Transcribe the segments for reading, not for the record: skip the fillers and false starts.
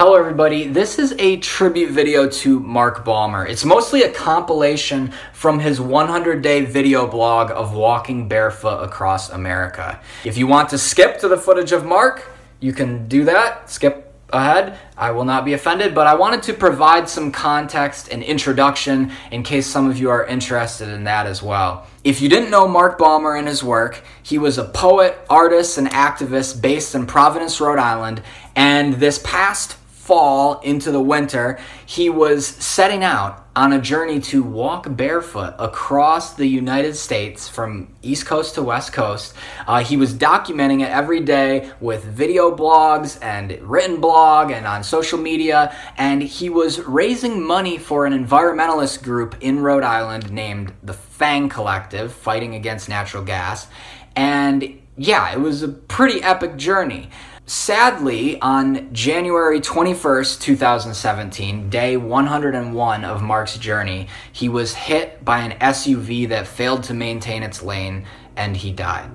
Hello everybody, this is a tribute video to Mark Baumer. It's mostly a compilation from his 100-day video blog of walking barefoot across America. If you want to skip to the footage of Mark, you can do that, skip ahead. I will not be offended, but I wanted to provide some context and introduction in case some of you are interested in that as well. If you didn't know Mark Baumer and his work, he was a poet, artist, and activist based in Providence, Rhode Island, and this past fall into the winter, he was setting out on a journey to walk barefoot across the United States from East Coast to West Coast. He was documenting it every day with video blogs and written blog and on social media, and he was raising money for an environmentalist group in Rhode Island named the Fang Collective, fighting against natural gas. And yeah, it was a pretty epic journey. Sadly, on January 21st, 2017, day 101 of Mark's journey, he was hit by an SUV that failed to maintain its lane, and he died.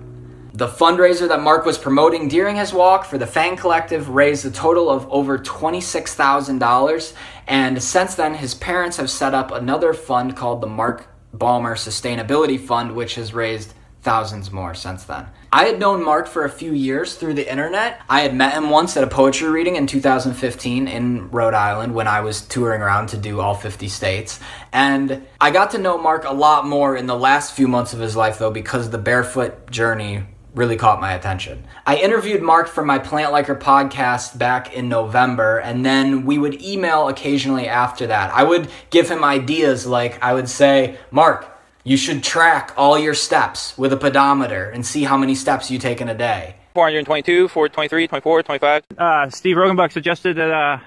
The fundraiser that Mark was promoting during his walk for the Fang Collective raised a total of over $26,000, and since then, his parents have set up another fund called the Mark Baumer Sustainability Fund, which has raised thousands more since then. I had known Mark for a few years through the internet. I had met him once at a poetry reading in 2015 in Rhode Island when I was touring around to do all 50 states. And I got to know Mark a lot more in the last few months of his life though, because the barefoot journey really caught my attention. I interviewed Mark for my Plant Liker podcast back in November, and then we would email occasionally after that. I would give him ideas like, I would say, Mark, you should track all your steps with a pedometer and see how many steps you take in a day. 422, 423, 24, 25. Steve Roggenbuck suggested that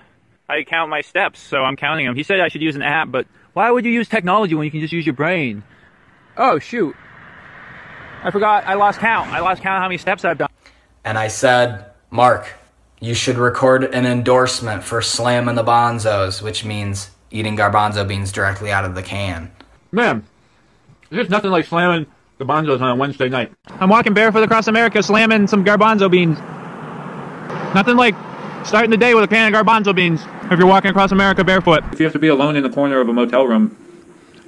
I count my steps, so I'm counting them. He said I should use an app, but why would you use technology when you can just use your brain? Oh, shoot. I forgot. I lost count. I lost count how many steps I've done. And I said, Mark, you should record an endorsement for slamming the bonzos, which means eating garbanzo beans directly out of the can. Man. There's nothing like slamming the bonzos on a Wednesday night. I'm walking barefoot across America slamming some garbanzo beans. Nothing like starting the day with a can of garbanzo beans if you're walking across America barefoot. If you have to be alone in the corner of a motel room,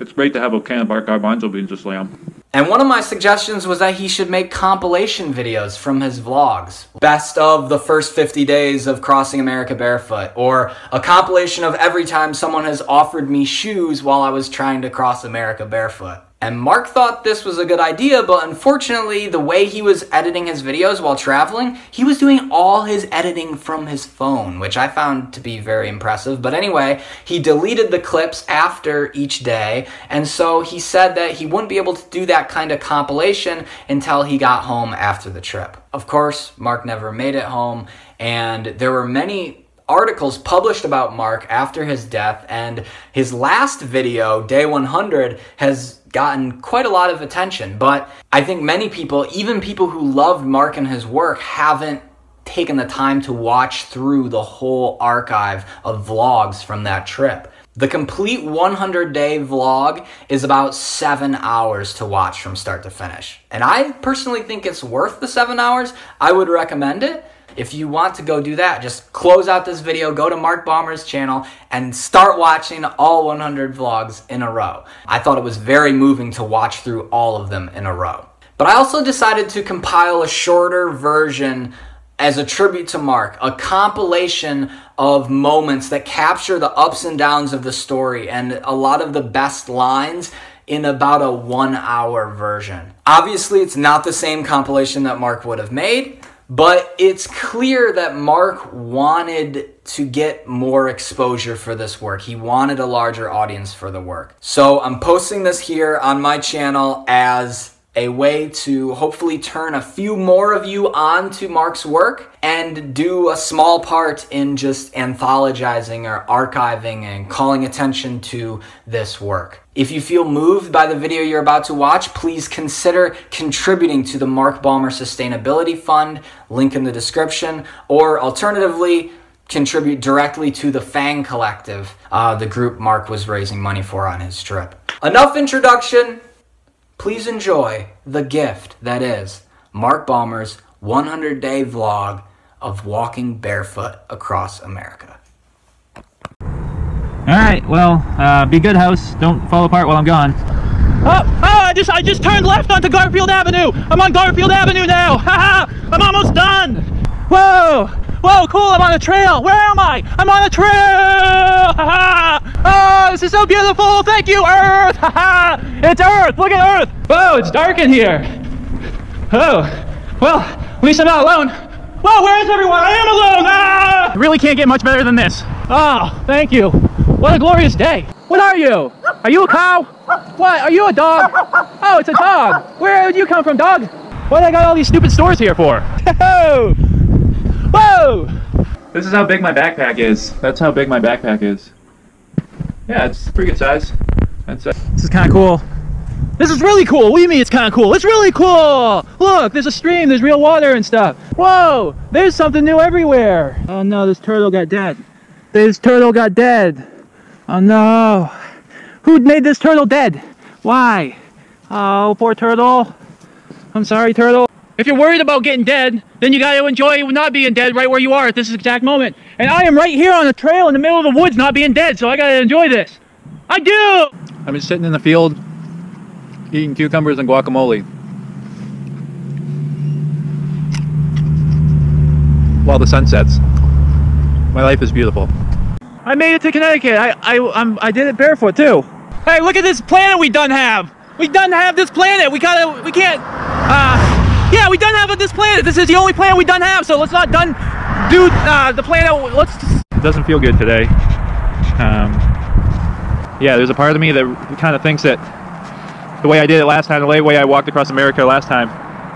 it's great to have a can of garbanzo beans to slam. And one of my suggestions was that he should make compilation videos from his vlogs. Best of the first 50 days of crossing America barefoot, or a compilation of every time someone has offered me shoes while I was trying to cross America barefoot. And Mark thought this was a good idea, but unfortunately, the way he was editing his videos while traveling, he was doing all his editing from his phone, which I found to be very impressive. But anyway, he deleted the clips after each day, and so he said that he wouldn't be able to do that kind of compilation until he got home after the trip. Of course, Mark never made it home, and there were many articles published about Mark after his death, and his last video, Day 100, has gotten quite a lot of attention, but I think many people, even people who loved Mark and his work, haven't taken the time to watch through the whole archive of vlogs from that trip. The complete 100-day vlog is about 7 hours to watch from start to finish, and I personally think it's worth the 7 hours. I would recommend it. If you want to go do that, just close out this video, go to Mark Baumer's channel, and start watching all 100 vlogs in a row. I thought it was very moving to watch through all of them in a row. But I also decided to compile a shorter version as a tribute to Mark, a compilation of moments that capture the ups and downs of the story and a lot of the best lines in about a 1 hour version. Obviously, it's not the same compilation that Mark would have made, but it's clear that Mark wanted to get more exposure for this work. He wanted a larger audience for the work. So I'm posting this here on my channel as a way to hopefully turn a few more of you on to Mark's work and do a small part in just anthologizing or archiving and calling attention to this work. If you feel moved by the video you're about to watch, please consider contributing to the Mark Baumer Sustainability Fund, link in the description, or alternatively, contribute directly to the Fang Collective, the group Mark was raising money for on his trip. Enough introduction. Please enjoy the gift that is Mark Baumer's 100-day vlog of walking barefoot across America. Alright, well, be good, house. Don't fall apart while I'm gone. I just turned left onto Garfield Avenue. I'm on Garfield Avenue now. Haha! I'm almost done. Whoa! Whoa, cool, I'm on a trail. Where am I? I'm on a trail! Haha! Oh, this is so beautiful. Thank you, Earth! Haha! It's Earth! Look at Earth! Whoa, it's dark in here. Oh, well, at least I'm not alone. Whoa, where is everyone? I am alone! Ah! You really can't get much better than this. Oh, thank you. What a glorious day. What are you? Are you a cow? What? Are you a dog? Oh, it's a dog. Where did you come from, dog? What do I got all these stupid stores here for? Whoa! Whoa! This is how big my backpack is. That's how big my backpack is. Yeah, it's pretty good size. That's it. This is kind of cool. This is really cool. What do you mean it's kind of cool? It's really cool! Look, there's a stream, there's real water and stuff. Whoa! There's something new everywhere. Oh no, this turtle got dead. This turtle got dead. Oh no. Who made this turtle dead? Why? Oh, poor turtle. I'm sorry, turtle. If you're worried about getting dead, then you gotta enjoy not being dead right where you are at this exact moment. And I am right here on a trail in the middle of the woods not being dead, so I gotta enjoy this. I do! I've been sitting in the field eating cucumbers and guacamole while the sun sets. My life is beautiful. I made it to Connecticut. I did it barefoot too. Hey, look at this planet we done have. We done have this planet. We can't. Yeah, we done have this planet. This is the only planet we done have. So let's not done do the planet. Let's. It doesn't feel good today. Yeah, there's a part of me that kind of thinks that the way I did it last time, the way I walked across America last time,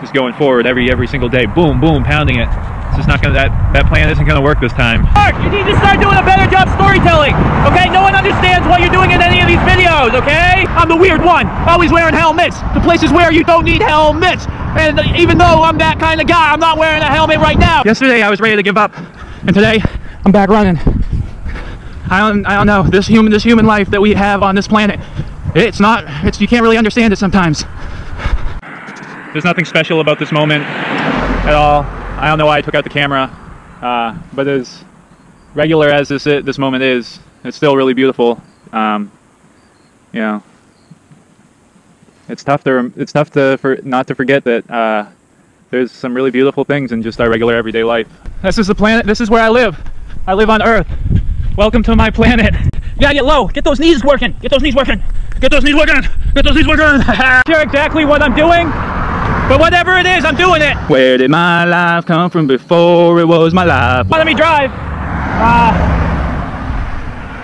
just going forward every single day, boom, boom, pounding it. It's just not gonna, that plan isn't gonna work this time. Mark, you need to start doing a better job storytelling, okay? No one understands what you're doing in any of these videos, okay? I'm the weird one, always wearing helmets, to places where you don't need helmets. And even though I'm that kind of guy, I'm not wearing a helmet right now. Yesterday I was ready to give up, and today I'm back running. I don't know, this human life that we have on this planet, it's not, you can't really understand it sometimes. There's nothing special about this moment at all. I don't know why I took out the camera, but as regular as this moment is, it's still really beautiful. You know, it's tough not to forget that there's some really beautiful things in just our regular everyday life. This is the planet. This is where I live. I live on Earth. Welcome to my planet. You gotta get low. Get those knees working. Get those knees working. Get those knees working. Get those knees working. I'm sure exactly what I'm doing. But whatever it is, I'm doing it! Where did my life come from before it was my life? Let me drive!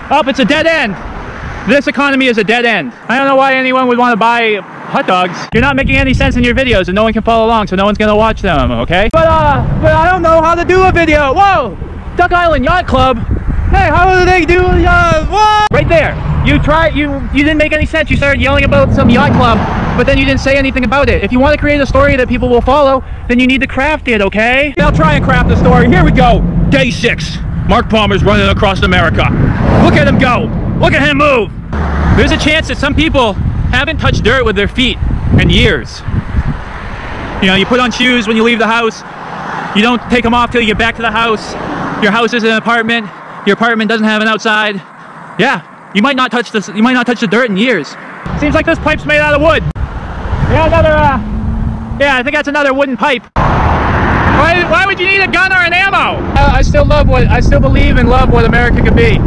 Up, it's a dead end! This economy is a dead end. I don't know why anyone would want to buy hot dogs. You're not making any sense in your videos and no one can follow along, so no one's gonna watch them, okay? But I don't know how to do a video! Whoa! Duck Island Yacht Club! Hey, how do they do what? Right there! You didn't make any sense, you started yelling about some yacht club. But then you didn't say anything about it. If you want to create a story that people will follow, then you need to craft it, okay? Now try and craft the story. Here we go. Day 6. Mark Baumer's running across America. Look at him go. Look at him move. There's a chance that some people haven't touched dirt with their feet in years. You know, you put on shoes when you leave the house. You don't take them off till you get back to the house. Your house is an apartment. Your apartment doesn't have an outside. Yeah, you might not touch the dirt in years. Seems like this pipe's made out of wood. Yeah, I think that's another wooden pipe. Why would you need a gun or an ammo? I still believe and love what America could be,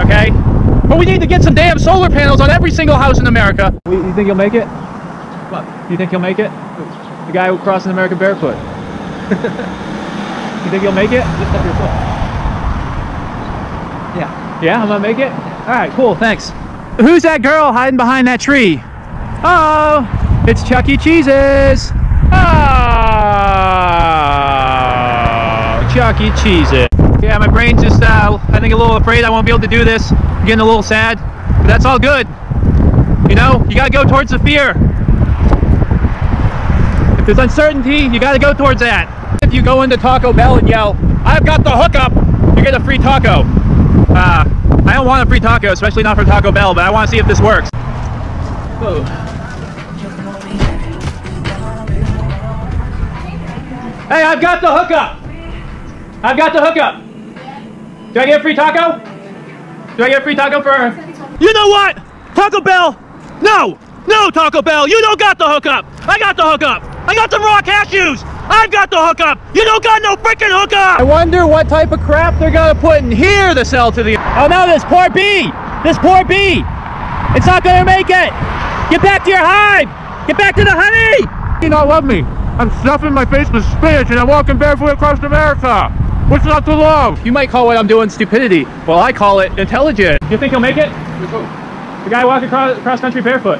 okay? But we need to get some damn solar panels on every single house in America. You think he'll make it? What? You think he'll make it? The guy who crossed America barefoot. You think he'll make it? Lift up your foot. Yeah. Yeah, I'm gonna make it? Alright, cool, thanks. Who's that girl hiding behind that tree? Oh! It's Chuck E. Cheese's! Oh, Chuck E. Cheese's. Yeah, my brain's just, I think a little afraid I won't be able to do this. I'm getting a little sad, but that's all good. You know, you gotta go towards the fear. If there's uncertainty, you gotta go towards that. If you go into Taco Bell and yell, "I've got the hookup," you get a free taco. I don't want a free taco, especially not from Taco Bell, but I wanna see if this works. Whoa. Hey, I've got the hookup! I've got the hookup! Do I get a free taco? Do I get a free taco for her? You know what? Taco Bell! No! No, Taco Bell! You don't got the hookup! I got the hookup! I got the raw cashews! I've got the hookup! You don't got no freaking hookup! I wonder what type of crap they're gonna put in here to sell to the— Oh no, this poor bee! This poor bee! It's not gonna make it! Get back to your hive! Get back to the honey! You not love me! I'm stuffing my face with spinach and I'm walking barefoot across America! What's not to love? You might call what I'm doing stupidity. Well, I call it intelligent. You think he'll make it? The guy walking across country barefoot.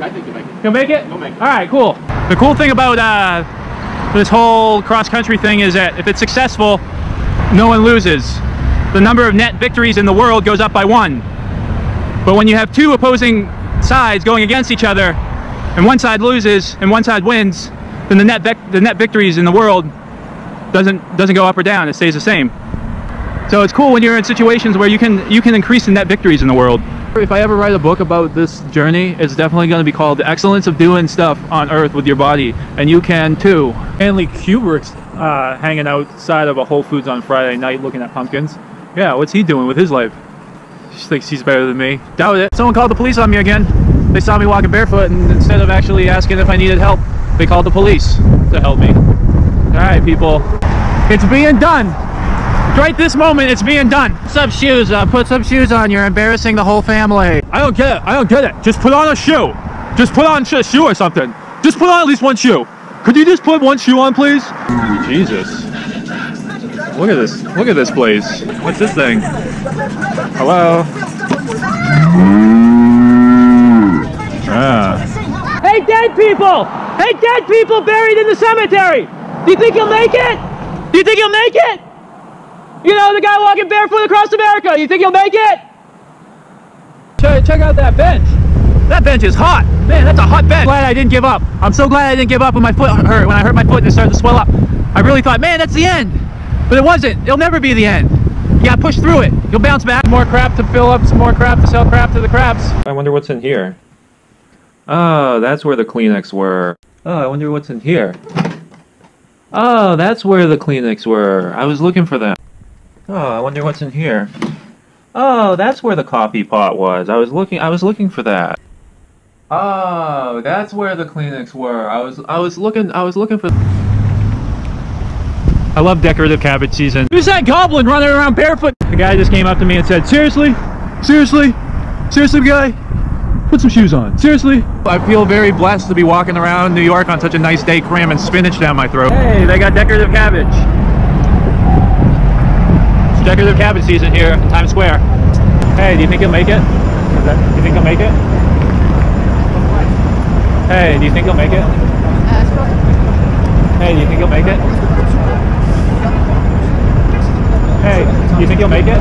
I think he'll make it. He'll make it? He'll make it. Alright, cool. The cool thing about this whole cross-country thing is that if it's successful, no one loses. The number of net victories in the world goes up by 1. But when you have two opposing sides going against each other, and one side loses and one side wins, then the net victories in the world doesn't go up or down. It stays the same. So it's cool when you're in situations where you can increase the net victories in the world. If I ever write a book about this journey, it's definitely going to be called The Excellence of Doing Stuff on Earth with Your Body, and you can too. Stanley Kubrick's hanging outside of a Whole Foods on Friday night looking at pumpkins. Yeah, what's he doing with his life? She thinks he's better than me. Doubt it. Someone called the police on me again. They saw me walking barefoot, and instead of actually asking if I needed help, they called the police to help me. Alright people, it's being done. Right this moment, it's being done. Put some shoes on, you're embarrassing the whole family. I don't get it, I don't get it. Just put on a shoe. Just put on a shoe or something. Just put on at least one shoe. Could you just put one shoe on, please? Jesus. Look at this place. What's this thing? Hello? Ah. Hey dead people! Hey dead people buried in the cemetery! Do you think he'll make it? Do you think he'll make it? You know, the guy walking barefoot across America, you think he'll make it? Check out that bench. That bench is hot. Man, that's a hot bench. I'm glad I didn't give up. I'm so glad I didn't give up when my foot hurt, when I hurt my foot and it started to swell up. I really thought, man, that's the end. But it wasn't. It'll never be the end. You gotta push through it. You'll bounce back. More crap to fill up, some more crap to sell crap to the craps. I wonder what's in here. Oh, that's where the Kleenex were. Oh, I wonder what's in here. Oh, that's where the Kleenex were. I was looking for them. Oh, I wonder what's in here. Oh, that's where the coffee pot was. I was looking for that. Oh, that's where the Kleenex were. I was looking for. I love decorative cabbage season. Who's that goblin running around barefoot? The guy just came up to me and said, "Seriously? Seriously? Seriously, guy? Put some shoes on. Seriously?" I feel very blessed to be walking around New York on such a nice day, cramming spinach down my throat. Hey, they got decorative cabbage. It's decorative cabbage season here in Times Square. Hey, do you think he'll make it? Do you think he'll make it? Hey, do you think he'll make it? Hey, do you think he'll make it? Hey, do you think he'll make it?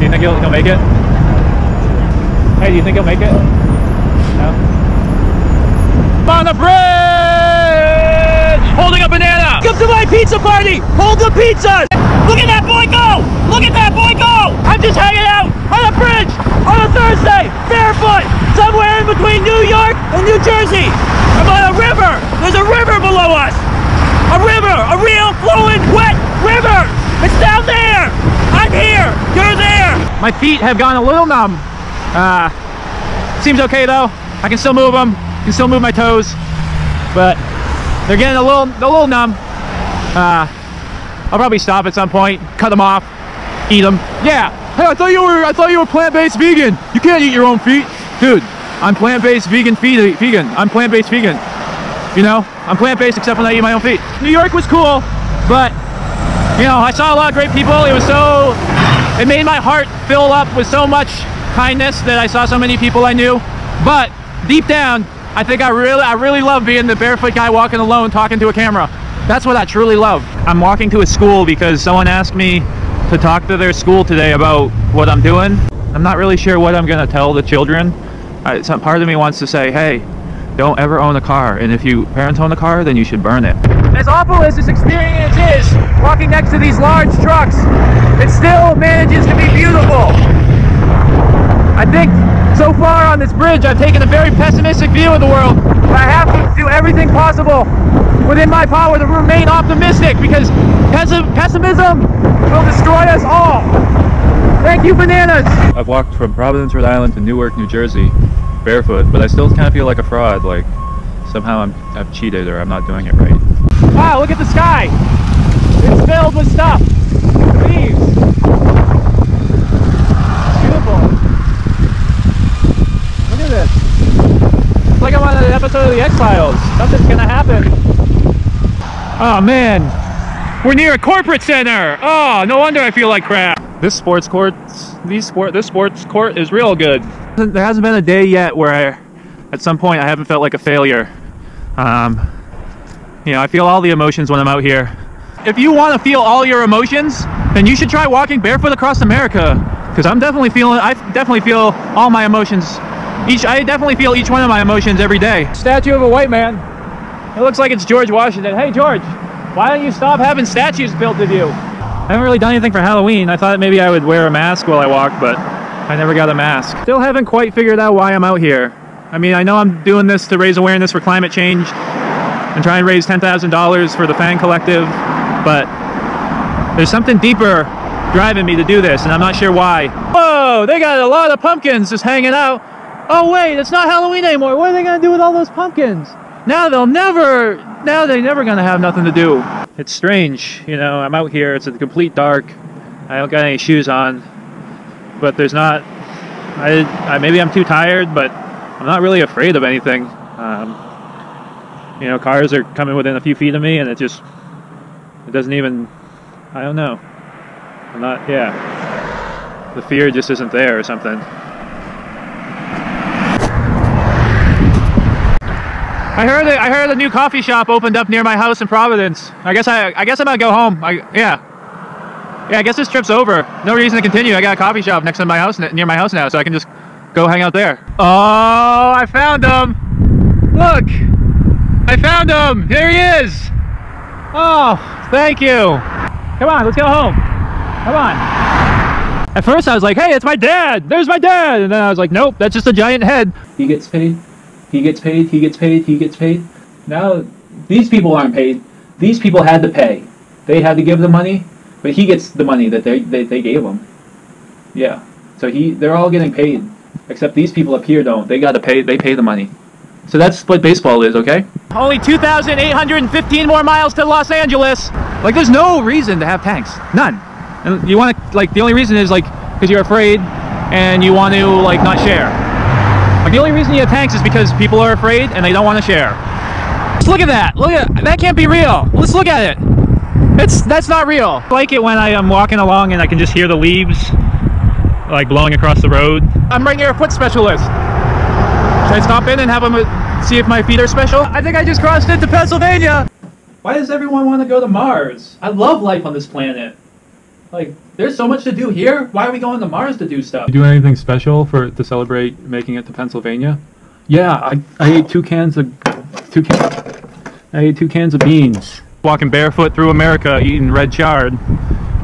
Do you think he'll make it? Hey, do you think he'll make it? No? On the bridge! Holding a banana! Come to my pizza party! Hold the pizzas! Look at that boy go! Look at that boy go! I'm just hanging out on a bridge on a Thursday, barefoot, somewhere in between New York and New Jersey. I'm on a river! There's a river below us! A river! A real flowing, wet river! It's down there! I'm here! You're there! My feet have gone a little numb. Seems okay though. I can still move them. I can still move my toes, but they're getting a little numb. I'll probably stop at some point, cut them off, eat them. Yeah. Hey, I thought you were plant-based vegan. You can't eat your own feet, dude. I'm plant-based vegan. I'm plant-based vegan. You know, I'm plant-based except when I eat my own feet. New York was cool, but you know, I saw a lot of great people. It was so. It made my heart fill up with so much kindness that I saw so many people I knew, but deep down I think I really love being the barefoot guy walking alone talking to a camera. That's what I truly love. I'm walking to a school because someone asked me to talk to their school today about what I'm doing. I'm not really sure what I'm gonna tell the children. Some part of me wants to say, hey, don't ever own a car, and if your parents own a car then you should burn it. As awful as this experience is walking next to these large trucks, it still manages to be beautiful. I think so far on this bridge I've taken a very pessimistic view of the world, but I have to do everything possible within my power to remain optimistic, because pessimism will destroy us all. Thank you, bananas. I've walked from Providence, Rhode Island to Newark, New Jersey, barefoot, but I still kind of feel like a fraud, like somehow I've cheated or I'm not doing it right. Wow, look at the sky! It's filled with stuff! Leaves! It's beautiful! Look at this! It's like I'm on an episode of The X-Files. Nothing's gonna happen. Oh man! We're near a corporate center! Oh, no wonder I feel like crap! This sports court is real good. There hasn't been a day yet where at some point I haven't felt like a failure. You know, I feel all the emotions when I'm out here. If you want to feel all your emotions, then you should try walking barefoot across America. Because I definitely feel all my emotions. I definitely feel each one of my emotions every day. Statue of a white man. It looks like it's George Washington. Hey, George! Why don't you stop having statues built of you? I haven't really done anything for Halloween. I thought maybe I would wear a mask while I walked, but I never got a mask. Still haven't quite figured out why I'm out here. I mean, I know I'm doing this to raise awareness for climate change and try and raise $10,000 for the Fang Collective, but there's something deeper driving me to do this, and I'm not sure why. Whoa, they got a lot of pumpkins just hanging out. Oh wait, it's not Halloween anymore. What are they gonna do with all those pumpkins? Now they're never gonna have nothing to do. It's strange, you know, I'm out here, it's a complete dark, I don't got any shoes on, but there's not, maybe I'm too tired, but I'm not really afraid of anything. You know, cars are coming within a few feet of me and it doesn't even, I don't know. I'm not, yeah, the fear just isn't there or something. I heard a new coffee shop opened up near my house in Providence. I guess I'm gonna go home. Yeah, I guess this trip's over. No reason to continue. I got a coffee shop next to my house, near my house now, so I can just go hang out there. Oh, I found him! Look! I found him! Here he is! Oh, thank you! Come on, let's go home! Come on! At first I was like, hey, it's my dad! There's my dad! And then I was like, nope, that's just a giant head. He gets paid. He gets paid, he gets paid, he gets paid. Now, these people aren't paid. These people had to pay. They had to give the money, but he gets the money that they gave him. Yeah. So they're all getting paid, except these people up here don't. They got to pay, they pay the money. So that's what baseball is, okay? Only 2,815 more miles to Los Angeles. Like, there's no reason to have tanks. None. And you want to, like, the only reason is, like, because you're afraid and you want to, like, not share. Like, the only reason you have tanks is because people are afraid and they don't want to share. Just look at that! That can't be real! Let's look at it! That's not real! I like it when I am walking along and I can just hear the leaves, like, blowing across the road. I'm right near a foot specialist. Should I stop in and have them see if my feet are special? I think I just crossed into Pennsylvania! Why does everyone want to go to Mars? I love life on this planet. Like, there's so much to do here. Why are we going to Mars to do stuff? Do anything special to celebrate making it to Pennsylvania? Yeah, I ate two cans of beans. Walking barefoot through America, eating red chard.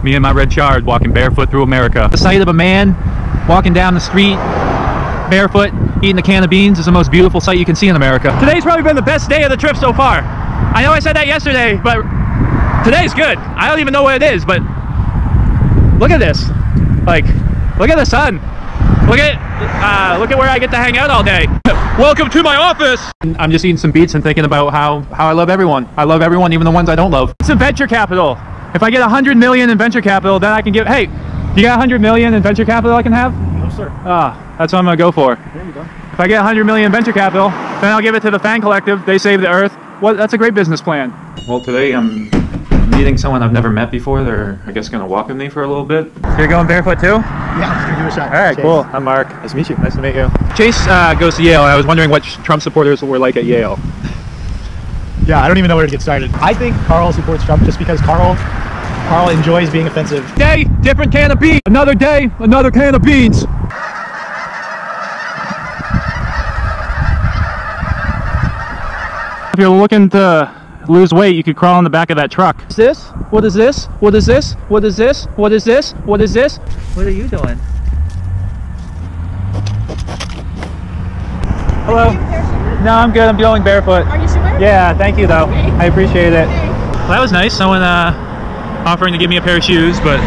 Me and my red chard walking barefoot through America. The sight of a man walking down the street barefoot, eating a can of beans is the most beautiful sight you can see in America. Today's probably been the best day of the trip so far. I know I said that yesterday, but today's good. I don't even know what it is, but look at this. Like, look at the sun. Look at where I get to hang out all day. Welcome to my office! I'm just eating some beets and thinking about how I love everyone. I love everyone, even the ones I don't love. It's venture capital. If I get 100 million in venture capital, then I can give, hey, you got 100 million in venture capital I can have? No, sir. Ah, that's what I'm gonna go for. There you go. If I get 100 million in venture capital, then I'll give it to the Fang Collective. They save the earth. Well, that's a great business plan. Well, today I'm meeting someone I've never met before. They're, I guess, going to walk with me for a little bit. You're going barefoot too? Yeah, let's give it a shot. All right, Chase. Cool. I'm Mark. Nice to meet you. Nice to meet you. Chase goes to Yale, and I was wondering what Trump supporters were like at Yale. Yeah, I don't even know where to get started. I think Carl supports Trump just because Carl enjoys being offensive. Day, different can of beans. Another day, another can of beans. If you're looking to lose weight, you could crawl in the back of that truck. What is this? What is this? What is this? What is this? What is this? What is this? What are you doing? Hello. No, I'm good. I'm going barefoot. Are you sure? Yeah, thank you though. Okay. I appreciate it. Well, that was nice. Someone offering to give me a pair of shoes, but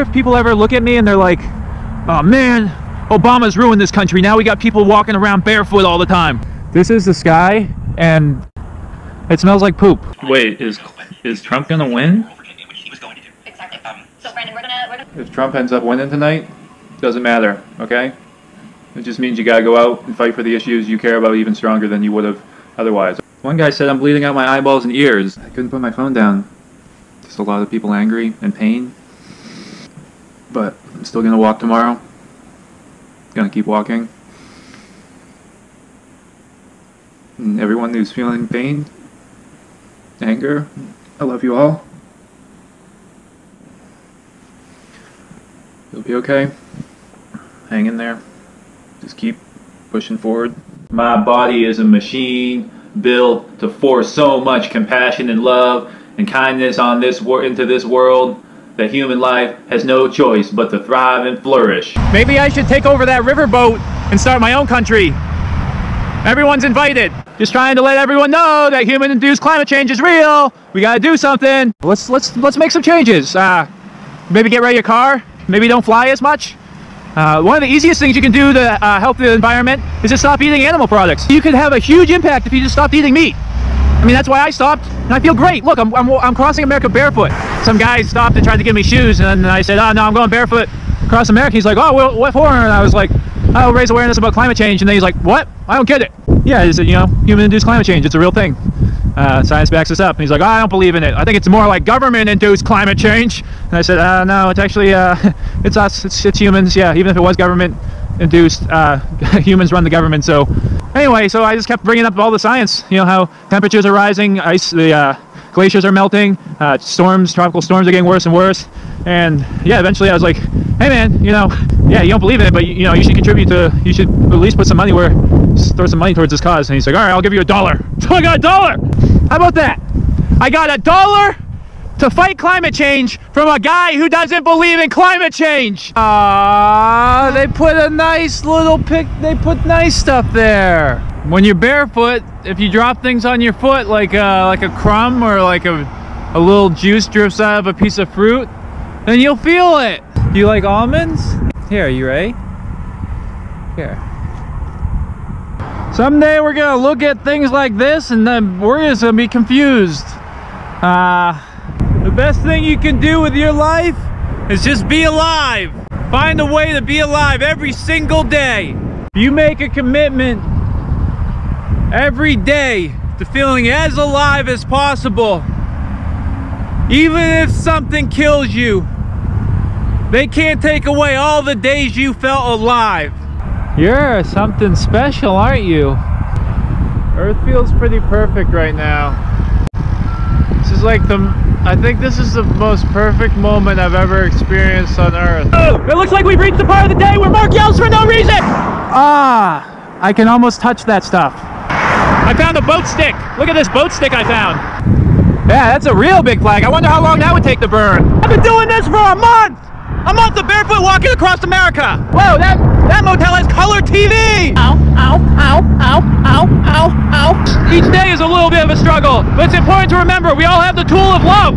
if people ever look at me and they're like, oh man, Obama's ruined this country. Now we got people walking around barefoot all the time. This is the sky, and it smells like poop. Wait, is Trump gonna win? Exactly. So Brandon, we're gonna... If Trump ends up winning tonight, doesn't matter, okay? It just means you gotta go out and fight for the issues you care about even stronger than you would have otherwise. One guy said, I'm bleeding out my eyeballs and ears. I couldn't put my phone down. Just a lot of people angry and pain. But I'm still gonna walk tomorrow. Gonna keep walking. And everyone who's feeling pain, anger, I love you all. You'll be okay. Hang in there. Just keep pushing forward. My body is a machine built to pour so much compassion and love and kindness on into this world that human life has no choice but to thrive and flourish. Maybe I should take over that riverboat and start my own country. Everyone's invited. Just trying to let everyone know that human-induced climate change is real. We gotta do something. Let's make some changes. Maybe get rid of your car. Maybe don't fly as much. One of the easiest things you can do to help the environment is just stop eating animal products. You could have a huge impact if you just stopped eating meat. I mean, that's why I stopped, and I feel great. Look, I'm crossing America barefoot. Some guy stopped and tried to give me shoes, and then I said, oh, no, I'm going barefoot across America. He's like, oh, well, what for? And I was like, I'll raise awareness about climate change. And then he's like, what? I don't get it. Yeah, is it, you know, human-induced climate change. It's a real thing. Science backs us up. And he's like, oh, I don't believe in it. I think it's more like government-induced climate change. And I said, no, it's actually, it's us. It's humans. Yeah, even if it was government-induced, humans run the government. So anyway, so I just kept bringing up all the science. You know, how temperatures are rising, glaciers are melting, tropical storms are getting worse and worse. And yeah, eventually I was like, hey man, you know, yeah, you don't believe in it, but you know, you should at least put some money throw some money towards this cause. And he's like, all right, I'll give you $1. So I got $1. How about that? I got $1 to fight climate change from a guy who doesn't believe in climate change. They put a nice little they put nice stuff there. When you're barefoot, if you drop things on your foot, like a crumb or like a little juice drips out of a piece of fruit, then you'll feel it. Do you like almonds? Here, are you ready? Here. Someday we're gonna look at things like this and then we're just gonna be confused. The best thing you can do with your life is just be alive. Find a way to be alive every single day. You make a commitment every day to feeling as alive as possible. Even if something kills you, they can't take away all the days you felt alive. You're something special, aren't you? Earth feels pretty perfect right now. This is like I think this is the most perfect moment I've ever experienced on Earth. Oh, it looks like we've reached the part of the day where Mark yells for no reason! Ah, I can almost touch that stuff. I found a boat stick. Look at this boat stick I found. Yeah, that's a real big flag. I wonder how long that would take to burn. I've been doing this for a month! A month of barefoot walking across America! Whoa, that motel has color TV! Ow, ow, ow, ow, ow, ow, ow. Each day is a little bit of a struggle, but it's important to remember we all have the tool of love.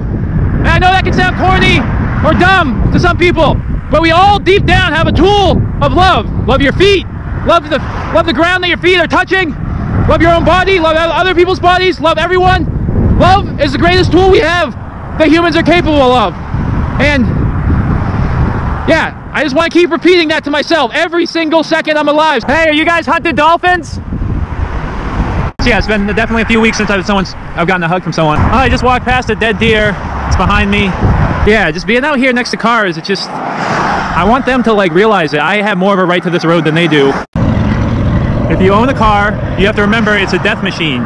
And I know that can sound corny or dumb to some people, but we all deep down have a tool of love. Love your feet, love the ground that your feet are touching, love your own body, love other people's bodies, love everyone. Love is the greatest tool we have that humans are capable of. And yeah, I just want to keep repeating that to myself every single second I'm alive. Hey, are you guys hunting dolphins? So yeah, it's been definitely a few weeks since I've gotten a hug from someone. Oh, I just walked past a dead deer. It's behind me. Yeah, just being out here next to cars, it's just, I want them to like realize it. I have more of a right to this road than they do. If you own a car, you have to remember it's a death machine.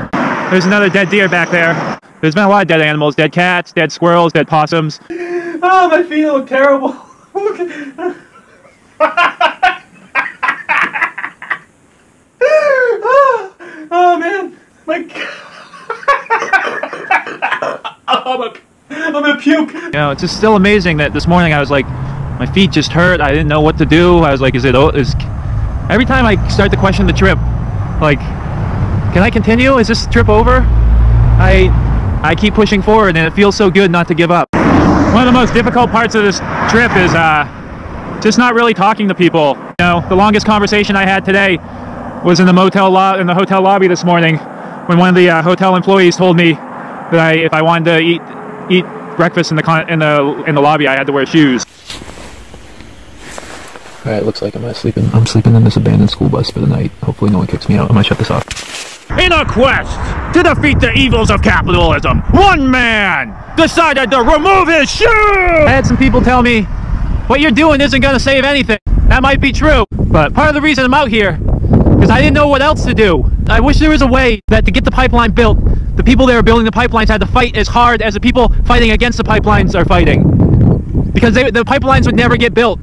There's another dead deer back there. There's been a lot of dead animals, dead cats, dead squirrels, dead possums. Oh, my feet look terrible. Oh, man. My God. I'm gonna puke. You know, it's just still amazing that this morning I was like, my feet just hurt. I didn't know what to do. I was like, every time I start to question the trip, like, can I continue? Is this trip over? I keep pushing forward and it feels so good not to give up. One of the most difficult parts of this trip is just not really talking to people. You know, the longest conversation I had today was in the hotel lobby this morning, when one of the hotel employees told me that if I wanted to eat breakfast in the lobby, I had to wear shoes. All right, looks like I'm sleeping in this abandoned school bus for the night. Hopefully no one kicks me out. I might shut this off. In a quest to defeat the evils of capitalism, one man decided to remove his shoes! I had some people tell me, what you're doing isn't gonna save anything. That might be true, but part of the reason I'm out here is I didn't know what else to do. I wish there was a way that to get the pipeline built, the people that are building the pipelines had to fight as hard as the people fighting against the pipelines are fighting. Because the pipelines would never get built.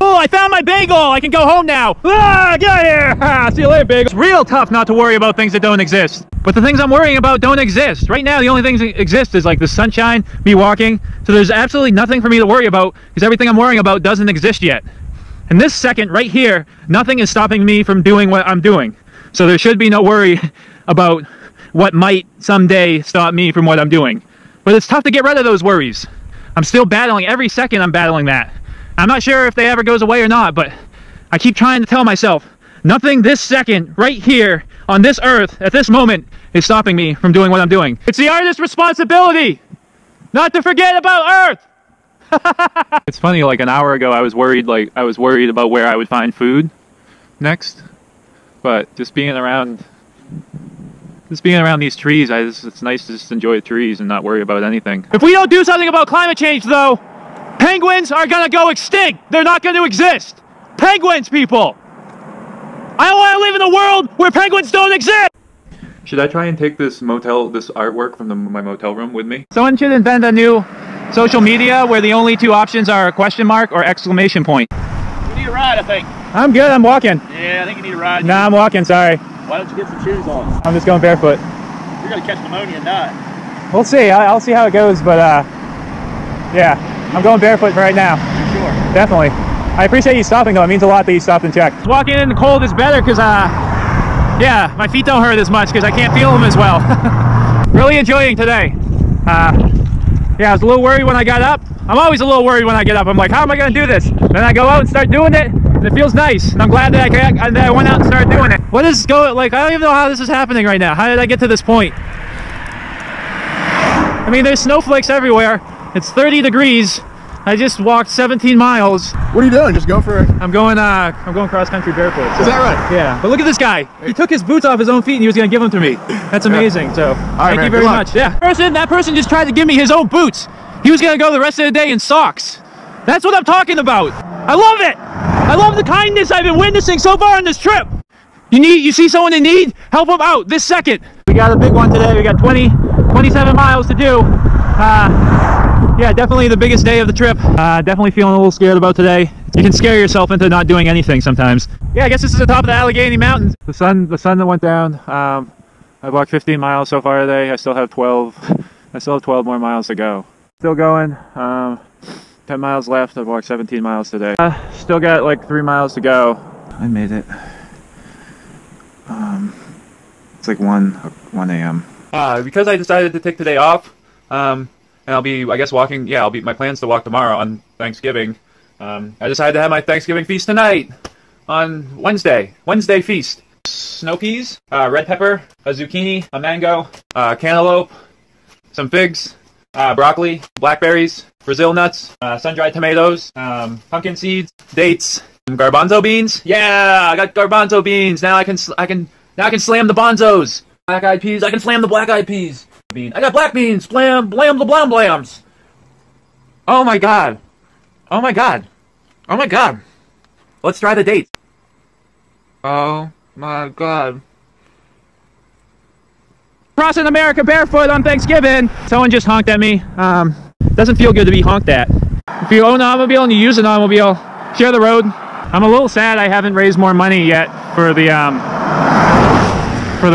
Oh, I found my bagel! I can go home now! Ah, get out of here! Ah, see you later, bagel! It's real tough not to worry about things that don't exist. But the things I'm worrying about don't exist. Right now, the only things that exist is like the sunshine, me walking. So there's absolutely nothing for me to worry about, because everything I'm worrying about doesn't exist yet. And this second, right here, nothing is stopping me from doing what I'm doing. So there should be no worry about what might someday stop me from what I'm doing. But it's tough to get rid of those worries. I'm still battling. Every second I'm battling that. I'm not sure if they ever goes away or not, but I keep trying to tell myself, nothing this second, right here, on this earth, at this moment, is stopping me from doing what I'm doing. It's the artist's responsibility not to forget about Earth! It's funny, like an hour ago I was worried about where I would find food next, but just being around these trees, it's nice to just enjoy the trees and not worry about anything. If we don't do something about climate change though, penguins are gonna go extinct! They're not gonna exist! Penguins, people! I don't wanna live in a world where penguins don't exist! Should I try and take this artwork from my motel room with me? Someone should invent a new social media where the only two options are a question mark or exclamation point. You need a ride, I think. I'm good, I'm walking. Yeah, I think you need a ride. Nah, I'm walking, sorry. Why don't you get some shoes on? I'm just going barefoot. You're gonna catch pneumonia and die. We'll see, I'll see how it goes, but yeah. I'm going barefoot for right now. Sure. Definitely. I appreciate you stopping though. It means a lot that you stopped and checked. Walking in the cold is better because, yeah, my feet don't hurt as much because I can't feel them as well. Really enjoying today. Yeah, I was a little worried when I got up. I'm always a little worried when I get up. I'm like, how am I going to do this? Then I go out and start doing it, and it feels nice. And I'm glad that I went out and started doing it. What is going, like, I don't even know how this is happening right now. How did I get to this point? I mean, there's snowflakes everywhere. It's 30 degrees. I just walked 17 miles. What are you doing? Just go for it. I'm going cross country barefoot. So. Is that right? Yeah. But look at this guy. He took his boots off his own feet and he was gonna give them to me. That's amazing. Yeah. So thank you very much. Yeah. That person just tried to give me his own boots. He was gonna go the rest of the day in socks. That's what I'm talking about. I love it. I love the kindness I've been witnessing so far on this trip. You see someone in need? Help them out this second. We got a big one today. We got 27 miles to do. Yeah, definitely the biggest day of the trip. Definitely feeling a little scared about today. You can scare yourself into not doing anything sometimes. Yeah, I guess this is the top of the Allegheny Mountains. The sun that went down. I've walked 15 miles so far today. I still have 12 more miles to go. Still going. 10 miles left. I've walked 17 miles today. Still got like 3 miles to go. I made it. It's like 1 a.m. Because I decided to take today off. And I'll be, I guess, walking, yeah, my plan's to walk tomorrow on Thanksgiving. I decided to have my Thanksgiving feast tonight on Wednesday. Wednesday feast. Snow peas, red pepper, a zucchini, a mango, cantaloupe, some figs, broccoli, blackberries, Brazil nuts, sun-dried tomatoes, pumpkin seeds, dates, garbanzo beans. Yeah, I got garbanzo beans. Now I can slam the bonzos. Black-eyed peas. I can slam the black-eyed peas. I got black beans! Blam! Blam! Blam! Blams! Oh my god! Oh my god! Oh my god! Let's try the dates! Oh my god! Crossing America barefoot on Thanksgiving! Someone just honked at me. Doesn't feel good to be honked at. If you own an automobile and you use an automobile, share the road. I'm a little sad I haven't raised more money yet for the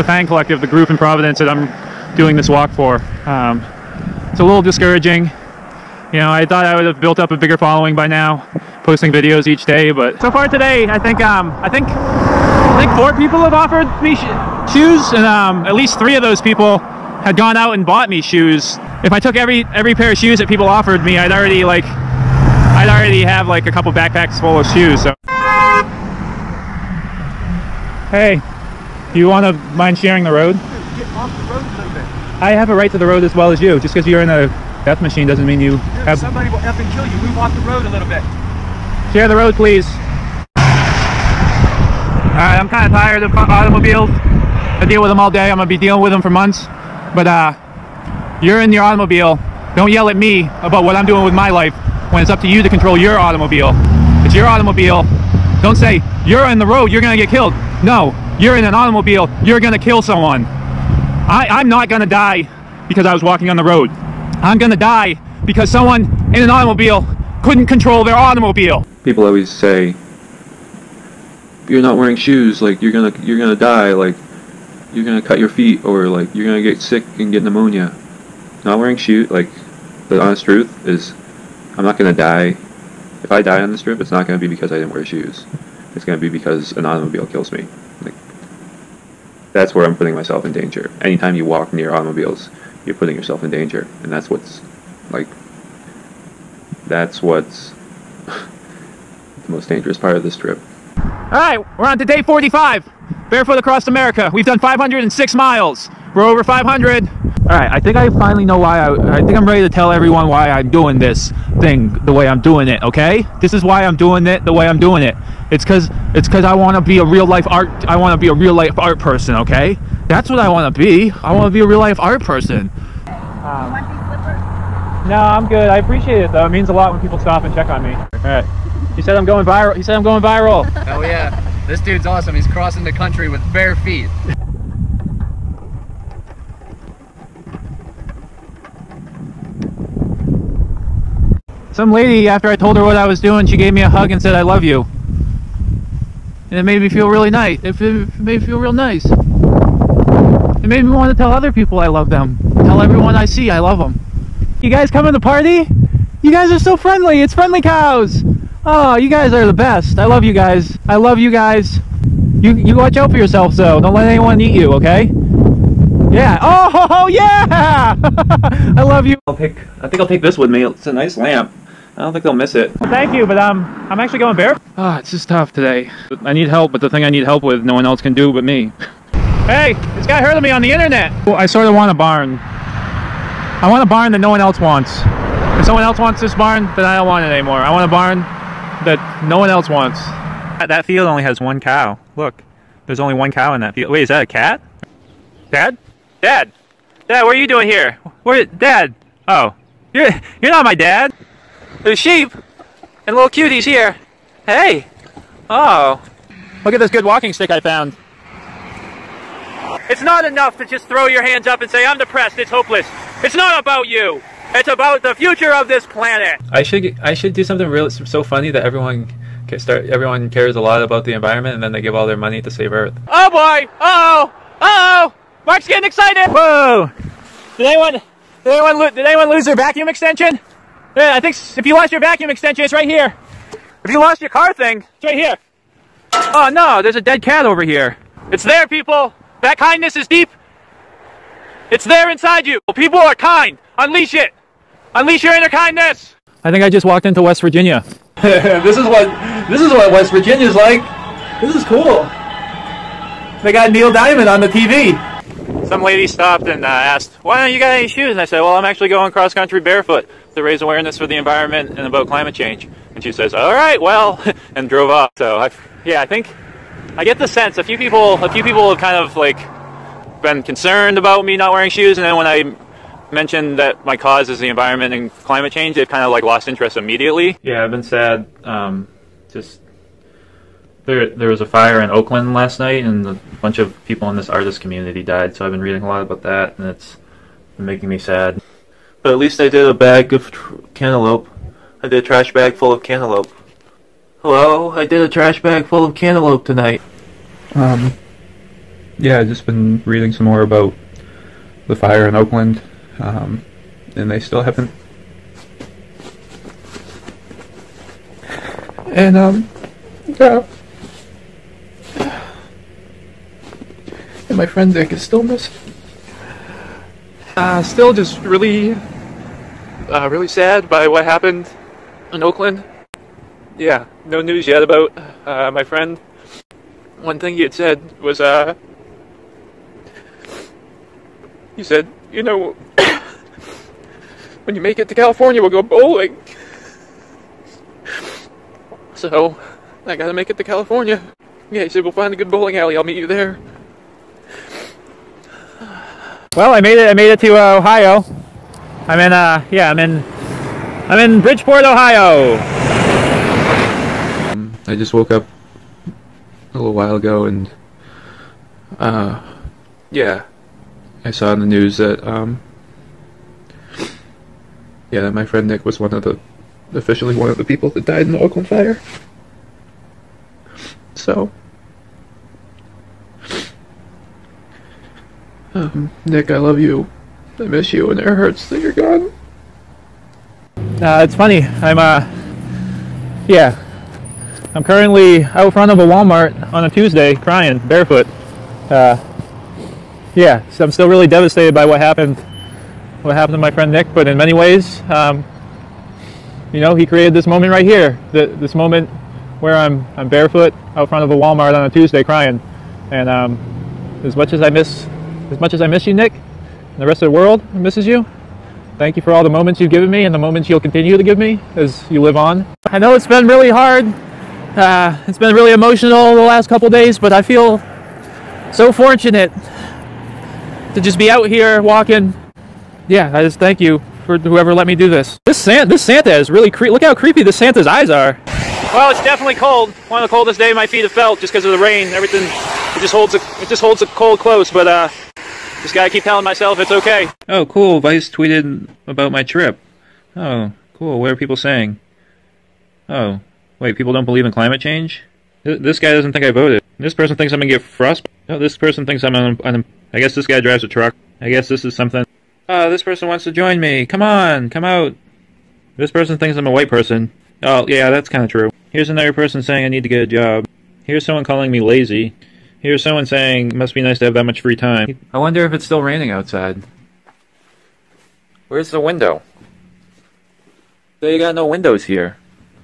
Fang Collective, the group in Providence that I'm doing this walk for. It's a little discouraging. You know, I thought I would have built up a bigger following by now, posting videos each day, but so far today, I think 4 people have offered me shoes, and at least 3 of those people had gone out and bought me shoes. If I took every pair of shoes that people offered me, I'd already, like, I already have like a couple backpacks full of shoes, so. Hey, do you want to mind sharing the road? Get off the road a little bit. I have a right to the road as well as you. Just because you're in a death machine doesn't mean you have... Somebody will F and kill you. We want the road a little bit. Share the road, please. Alright, I'm kind of tired of automobiles. I deal with them all day. I'm going to be dealing with them for months. But you're in your automobile. Don't yell at me about what I'm doing with my life when it's up to you to control your automobile. It's your automobile. Don't say, you're in the road, you're going to get killed. No, you're in an automobile, you're going to kill someone. I'm not going to die because I was walking on the road. I'm going to die because someone in an automobile couldn't control their automobile. People always say, you're not wearing shoes, like you're gonna die, like you're gonna cut your feet, or like you're gonna get sick and get pneumonia. Not wearing shoes, like the honest truth is, I'm not gonna die. If I die on this trip, it's not gonna be because I didn't wear shoes. It's gonna be because an automobile kills me. Like, that's where I'm putting myself in danger. Anytime you walk near automobiles, you're putting yourself in danger, and that's what's like. That's what's the most dangerous part of this trip. Alright, we're on to day 45. Barefoot across America. We've done 506 miles. We're over 500. Alright, I think I finally know why I think I'm ready to tell everyone why I'm doing this thing the way I'm doing it, okay? This is why I'm doing it the way I'm doing it. It's cause I wanna be a real life art person, okay? That's what I wanna be. I wanna be a real life art person. You want these slippers? No, I'm good. I appreciate it though. It means a lot when people stop and check on me. Alright. He said I'm going viral. He said I'm going viral. Hell yeah. This dude's awesome. He's crossing the country with bare feet. Some lady, after I told her what I was doing, she gave me a hug and said, I love you. And it made me feel really nice. It made me feel real nice. It made me want to tell other people I love them. Tell everyone I see I love them. You guys coming to the party? You guys are so friendly. It's Friendly Cows. Oh, you guys are the best. I love you guys. I love you guys. You watch out for yourselves though. Don't let anyone eat you, okay? Yeah. Oh, yeah! I love you. I think I'll take this with me. It's a nice lamp. I don't think they'll miss it. Thank you, but I'm actually going barefoot. Ah, it's just tough today. I need help, but the thing I need help with, no one else can do but me. Hey, this guy heard of me on the internet. Well, I sort of want a barn. I want a barn that no one else wants. If someone else wants this barn, then I don't want it anymore. I want a barn that no one else wants. That field only has one cow. Look, there's only one cow in that field. Wait, is that a cat? Dad? Dad? Dad, what are you doing here? Where? Dad? Oh, you're not my dad. There's sheep and little cuties here. Hey. Oh. Look at this good walking stick I found. It's not enough to just throw your hands up and say, I'm depressed, it's hopeless. It's not about you. It's about the future of this planet. I should do something real so funny that everyone cares a lot about the environment, and then they give all their money to save Earth. Oh boy! Uh-oh! Uh-oh! Mark's getting excited! Whoa! Did anyone lose their vacuum extension? Yeah, I think if you lost your vacuum extension, it's right here. If you lost your car thing, it's right here. Oh no! There's a dead cat over here. It's there, people. That kindness is deep. It's there inside you. People are kind. Unleash it. Unleash your inner kindness! I think I just walked into West Virginia. This is what West Virginia's like. This is cool. They got Neil Diamond on the TV. Some lady stopped and asked, why don't you got any shoes? And I said, well, I'm actually going cross-country barefoot to raise awareness for the environment and about climate change. And she says, all right, well, and drove off. So, I think I get the sense a few people have kind of like been concerned about me not wearing shoes, and then when I mentioned that my cause is the environment and climate change, they've kind of like lost interest immediately. Yeah, I've been sad. Just there was a fire in Oakland last night, and a bunch of people in this artist community died, so I've been reading a lot about that, and it's been making me sad. But at least I did a bag of cantaloupe. I did a trash bag full of cantaloupe. Hello, I did a trash bag full of cantaloupe tonight. Yeah, I've just been reading some more about the fire in Oakland. And they still haven't. And, yeah. And my friend Dick is still missing. Still just really sad by what happened in Oakland. yeah, no news yet about my friend. One thing he had said was, he said, you know, when you make it to California, we'll go bowling. So, I gotta make it to California. Yeah, he said, we'll find a good bowling alley, I'll meet you there. Well, I made it to Ohio. I'm in, I'm in Bridgeport, Ohio. I just woke up a little while ago and, yeah, I saw in the news that, yeah, that my friend Nick was officially one of the people that died in the Oakland fire. So, Nick, I love you. I miss you, and it hurts that you're gone. It's funny. I'm currently out front of a Walmart on a Tuesday, crying, barefoot. Yeah, so I'm still really devastated by what happened to my friend Nick. But in many ways, you know, he created this moment right here, this moment where I'm barefoot out front of a Walmart on a Tuesday, crying. And as much as I miss you, Nick, and the rest of the world misses you, thank you for all the moments you've given me and the moments you'll continue to give me as you live on. I know it's been really hard. It's been really emotional the last couple days, but I feel so fortunate to just be out here walking. Yeah, I just thank you for whoever let me do this. This Santa is really creepy. Look how creepy this Santa's eyes are. Well, it's definitely cold. One of the coldest days my feet have felt, just because of the rain. Everything, it just holds the cold close. But just gotta keep telling myself it's okay. Oh, cool. Vice tweeted about my trip. Oh, cool. What are people saying? Oh, wait. People don't believe in climate change. This guy doesn't think I voted. This person thinks I'm gonna get frostbite. No, this person thinks I'm on. I guess this guy drives a truck. I guess this is something. This person wants to join me. Come on, come out. This person thinks I'm a white person. Oh, yeah, that's kind of true. Here's another person saying I need to get a job. Here's someone calling me lazy. Here's someone saying it must be nice to have that much free time. I wonder if it's still raining outside. Where's the window? So you got no windows here.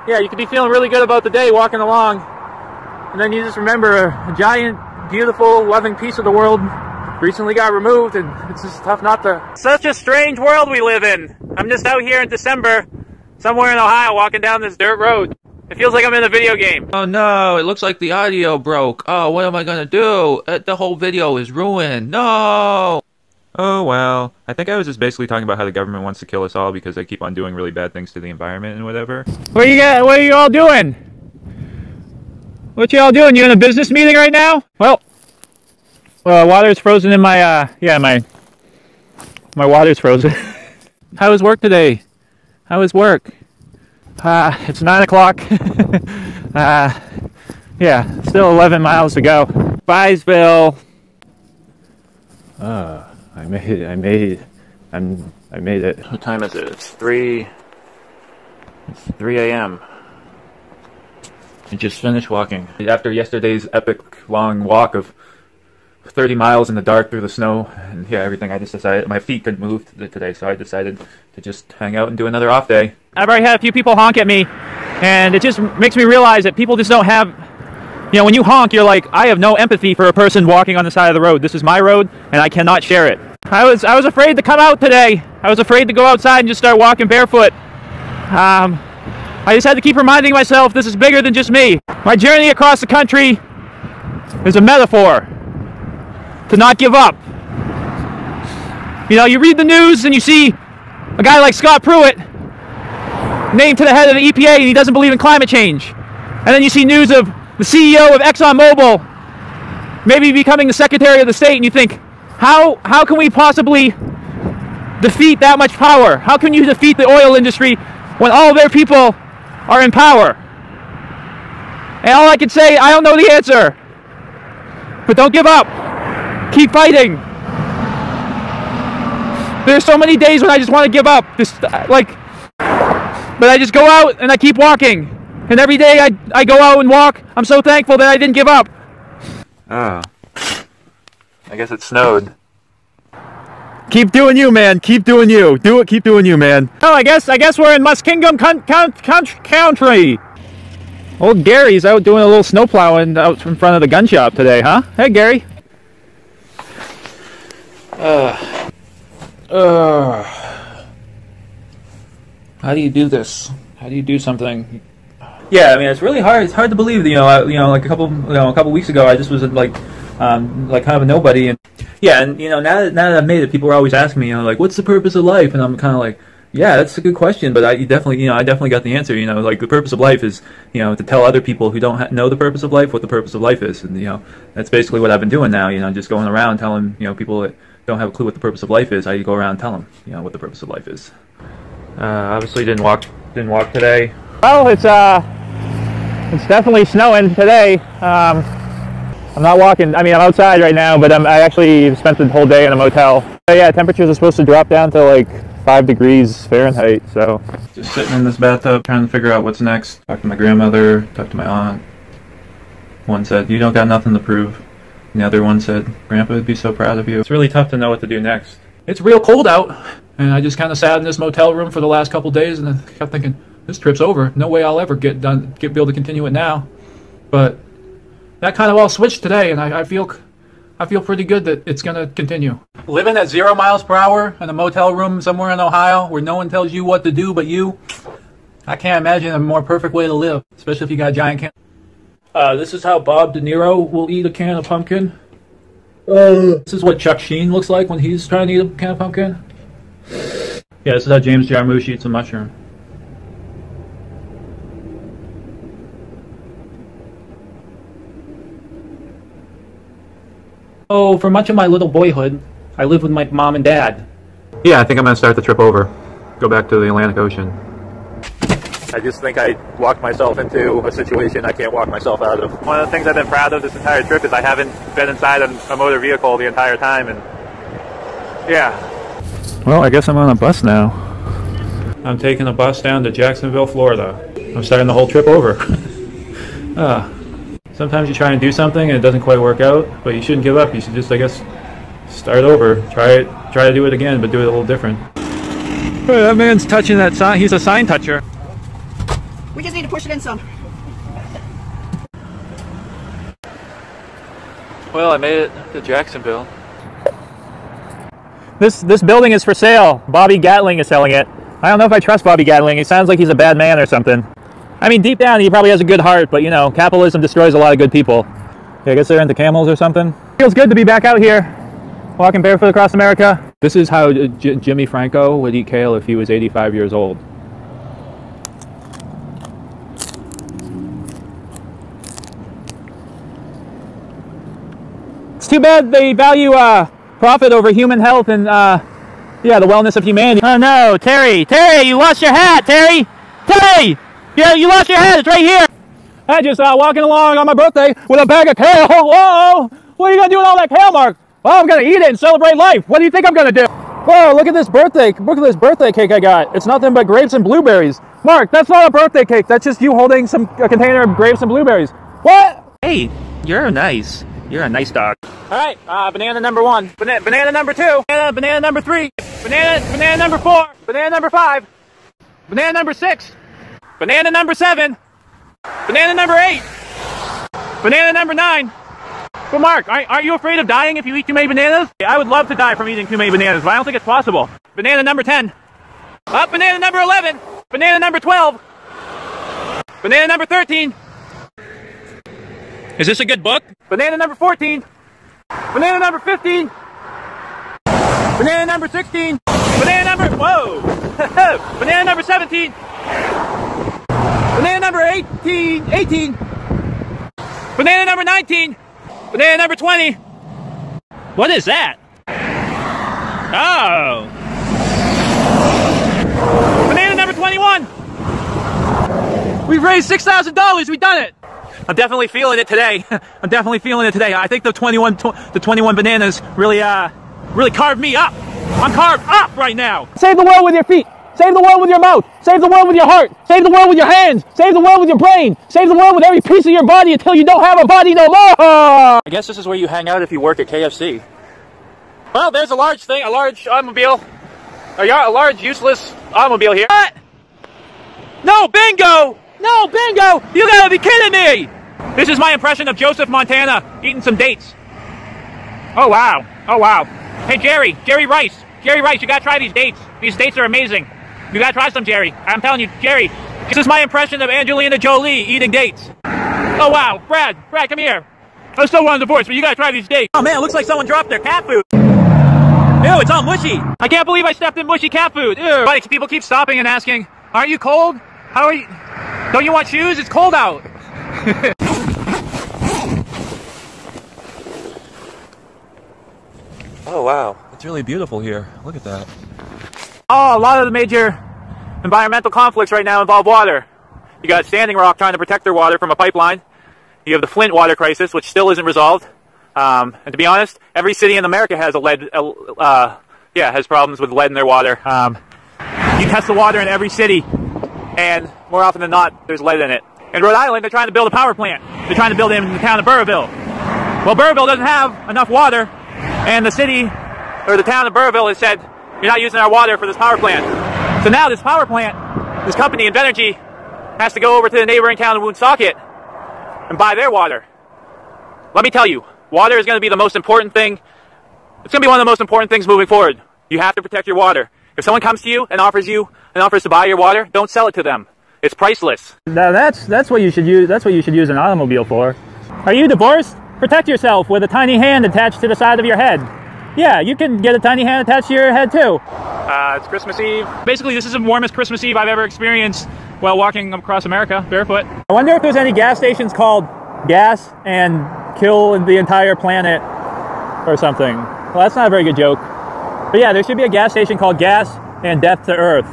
Yeah, you could be feeling really good about the day walking along. And then you just remember a giant, beautiful, loving piece of the world recently got removed, and it's just tough not to. Such a strange world we live in. I'm just out here in December, somewhere in Ohio, walking down this dirt road. It feels like I'm in a video game. Oh no, it looks like the audio broke. Oh, what am I gonna do? The whole video is ruined. No! Oh well. I think I was just basically talking about how the government wants to kill us all because they keep on doing really bad things to the environment and whatever. What are you all doing? What y'all doing? You in a business meeting right now? Well, water's frozen in my, my water's frozen. How was work today? How was work? It's 9 o'clock. Yeah, still 11 miles to go. Viceville. I made it. What time is it? It's 3 a.m. I just finished walking. After yesterday's epic long walk of 30 miles in the dark through the snow and yeah, everything, I just decided my feet couldn't move today, so I decided to just hang out and do another off day. I've already had a few people honk at me, and it just makes me realize that people just don't have, you know, when you honk, you're like, I have no empathy for a person walking on the side of the road. This is my road and I cannot share it. I was afraid to come out today. I was afraid to go outside and just start walking barefoot. I just had to keep reminding myself this is bigger than just me. My journey across the country is a metaphor to not give up. You know, you read the news and you see a guy like Scott Pruitt named to the head of the EPA and he doesn't believe in climate change. And then you see news of the CEO of ExxonMobil maybe becoming the Secretary of the State and you think, how can we possibly defeat that much power? How can you defeat the oil industry when all their people are in power? And all I can say, I don't know the answer. But don't give up. Keep fighting. There's so many days when I just want to give up, but I just go out and I keep walking. And every day I go out and walk, I'm so thankful that I didn't give up. Oh. I guess it snowed. Keep doing you, man. Keep doing you. Do it. Keep doing you, man. Oh, I guess we're in Muskingum country. Old Gary's out doing a little snow plowing out in front of the gun shop today, huh? Hey, Gary. How do you do this? How do you do something? Yeah, I mean, it's really hard. It's hard to believe. Like a couple weeks ago, I just was like kind of a nobody. And yeah, and now that I've made it, people are always asking me, like, what's the purpose of life? And I'm kind of like, yeah, that's a good question, but I definitely got the answer. Like the purpose of life is, to tell other people who don't know the purpose of life what the purpose of life is, and that's basically what I've been doing now. Just going around telling people that don't have a clue what the purpose of life is. I go around and tell them what the purpose of life is. Obviously didn't walk today. Well, it's definitely snowing today. I'm not walking. I mean, I'm outside right now, but I actually spent the whole day in a motel. But yeah, temperatures are supposed to drop down to like 5 degrees Fahrenheit, so. Just sitting in this bathtub, trying to figure out what's next. Talked to my grandmother, talked to my aunt. One said, you don't got nothing to prove. And the other one said, Grandpa would be so proud of you. It's really tough to know what to do next. It's real cold out, and I just kind of sat in this motel room for the last couple days, and I kept thinking, this trip's over. No way I'll ever be able to continue it now. But that kind of all switched today, and I feel pretty good that it's gonna continue. Living at 0 miles per hour in a motel room somewhere in Ohio where no one tells you what to do but you, I can't imagine a more perfect way to live, especially if you got a giant can. This is how Bob De Niro will eat a can of pumpkin. This is what Chuck Sheen looks like when he's trying to eat a can of pumpkin. Yeah, this is how James Jarmusch eats a mushroom. Oh, for much of my little boyhood, I lived with my mom and dad. Yeah, I think I'm going to start the trip over. Go back to the Atlantic Ocean. I just think I walked myself into a situation I can't walk myself out of. One of the things I've been proud of this entire trip is I haven't been inside a motor vehicle the entire time, and yeah. Well, I guess I'm on a bus now. I'm taking a bus down to Jacksonville, Florida. I'm starting the whole trip over. Sometimes you try and do something and it doesn't quite work out, but you shouldn't give up. You should just, I guess, start over. Try to do it again, but do it a little different. Boy, that man's touching that sign. He's a sign toucher. We just need to push it in some. Well, I made it to Jacksonville. This building is for sale. Bobby Gatling is selling it. I don't know if I trust Bobby Gatling. He sounds like he's a bad man or something. I mean, deep down, he probably has a good heart, but, capitalism destroys a lot of good people. Yeah, I guess they're into camels or something. Feels good to be back out here, walking barefoot across America. This is how Jimmy Franco would eat kale if he was 85 years old. It's too bad they value profit over human health and, the wellness of humanity. Oh, no, Terry. Terry, you lost your hat, Terry. Terry! Yeah, you lost your hat. It's right here. I just walking along on my birthday with a bag of kale. Whoa! What are you gonna do with all that kale, Mark? Well, I'm gonna eat it and celebrate life. What do you think I'm gonna do? Whoa! Look at this birthday. Look at this birthday cake I got. It's nothing but grapes and blueberries. Mark, that's not a birthday cake. That's just you holding a container of grapes and blueberries. What? Hey, you're nice. You're a nice dog. All right. Banana number 1. Banana number 2. Banana number 3. Banana number 4. Banana number 5. Banana number 6. Banana number 7. Banana number 8. Banana number 9. But Mark, aren't you afraid of dying if you eat too many bananas? I would love to die from eating too many bananas, but I don't think it's possible. Banana number 10. Up, banana number 11. Banana number 12. Banana number 13. Is this a good book? Banana number 14. Banana number 15. Banana number 16. Banana number... Whoa! Banana number 17. Banana number 18. Banana number 19. Banana number 20. What is that? Oh. Banana number 21. We've raised $6,000. We've done it. I'm definitely feeling it today. I'm definitely feeling it today. I think the 21 bananas really carved me up. I'm carved up right now. Save the world with your feet. Save the world with your mouth. Save the world with your heart. Save the world with your hands. Save the world with your brain. Save the world with every piece of your body until you don't have a body no more. I guess this is where you hang out if you work at KFC. Well, there's a large useless automobile here. What? No, bingo! No, bingo! You gotta be kidding me! This is my impression of Joseph Montana eating some dates. Oh, wow. Oh, wow. Hey, Jerry. Jerry Rice. Jerry Rice, you gotta try these dates. These dates are amazing. You gotta try some, Jerry. I'm telling you, Jerry. This is my impression of Angelina Jolie eating dates. Oh, wow. Brad. Brad, come here. I still want a divorce, but you gotta try these dates. Oh, man, it looks like someone dropped their cat food. Ew, it's all mushy. I can't believe I stepped in mushy cat food. Ew. But people keep stopping and asking, aren't you cold? How are you? Don't you want shoes? It's cold out. Oh, wow. It's really beautiful here. Look at that. Oh, a lot of the major environmental conflicts right now involve water. You got Standing Rock trying to protect their water from a pipeline. You have the Flint water crisis, which still isn't resolved. And to be honest, every city in America has has problems with lead in their water. You test the water in every city, and more often than not, there's lead in it. In Rhode Island, they're trying to build a power plant. They're trying to build it in the town of Burrillville. Well, Burrillville doesn't have enough water, and the city, or the town of Burrillville, has said, you're not using our water for this power plant. So now this power plant, this company, Invenergy, has to go over to the neighboring town of Woonsocket and buy their water. Let me tell you, water is going to be the most important thing. It's going to be one of the most important things moving forward. You have to protect your water. If someone comes to you and offers to buy your water, don't sell it to them. It's priceless. Now that's what you should use. That's what you should use an automobile for. Are you divorced? Protect yourself with a tiny hand attached to the side of your head. Yeah, you can get a tiny hand attached to your head too. It's Christmas Eve. Basically, this is the warmest Christmas Eve I've ever experienced while walking across America barefoot. I wonder if there's any gas stations called Gas and Kill the Entire Planet or something. Well, that's not a very good joke. But yeah, there should be a gas station called Gas and Death to Earth.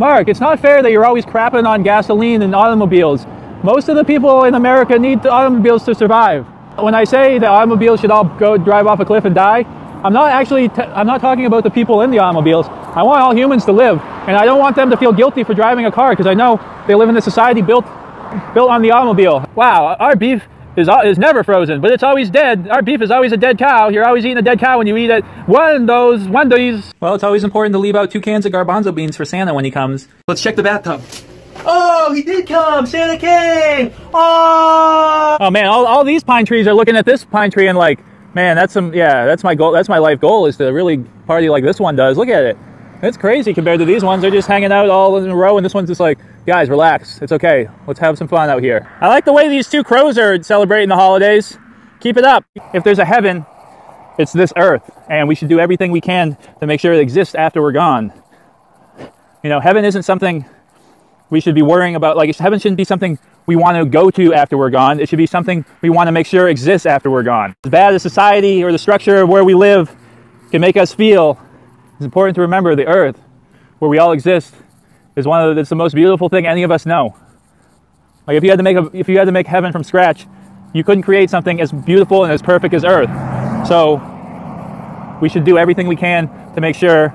Mark, it's not fair that you're always crapping on gasoline and automobiles. Most of the people in America need automobiles to survive. When I say that automobiles should all go drive off a cliff and die, I'm not actually I'm not talking about the people in the automobiles. I want all humans to live, and I don't want them to feel guilty for driving a car, because I know they live in a society built on the automobile. Wow, our beef is never frozen, but it's always dead. Our beef is always a dead cow. You're always eating a dead cow when you eat at one of those Wendy's. Well, it's always important to leave out 2 cans of garbanzo beans for Santa when he comes. Let's check the bathtub. Oh, he did come! Santa came! Oh! Oh man, all these pine trees are looking at this pine tree and like, man, that's my goal. That's my life goal, is to really party like this one does. Look at it. It's crazy compared to these ones. They're just hanging out all in a row, and this one's just like, guys, relax. It's okay. Let's have some fun out here. I like the way these two crows are celebrating the holidays. Keep it up. If there's a heaven, it's this earth, and we should do everything we can to make sure it exists after we're gone. You know, heaven isn't something we should be worrying about. Like, heaven shouldn't be something we want to go to after we're gone. It should be something we want to make sure exists after we're gone. As bad as society or the structure of where we live can make us feel, it's important to remember the earth, where we all exist, is it's the most beautiful thing any of us know. Like, if you had to make heaven from scratch, you couldn't create something as beautiful and as perfect as earth. So we should do everything we can to make sure,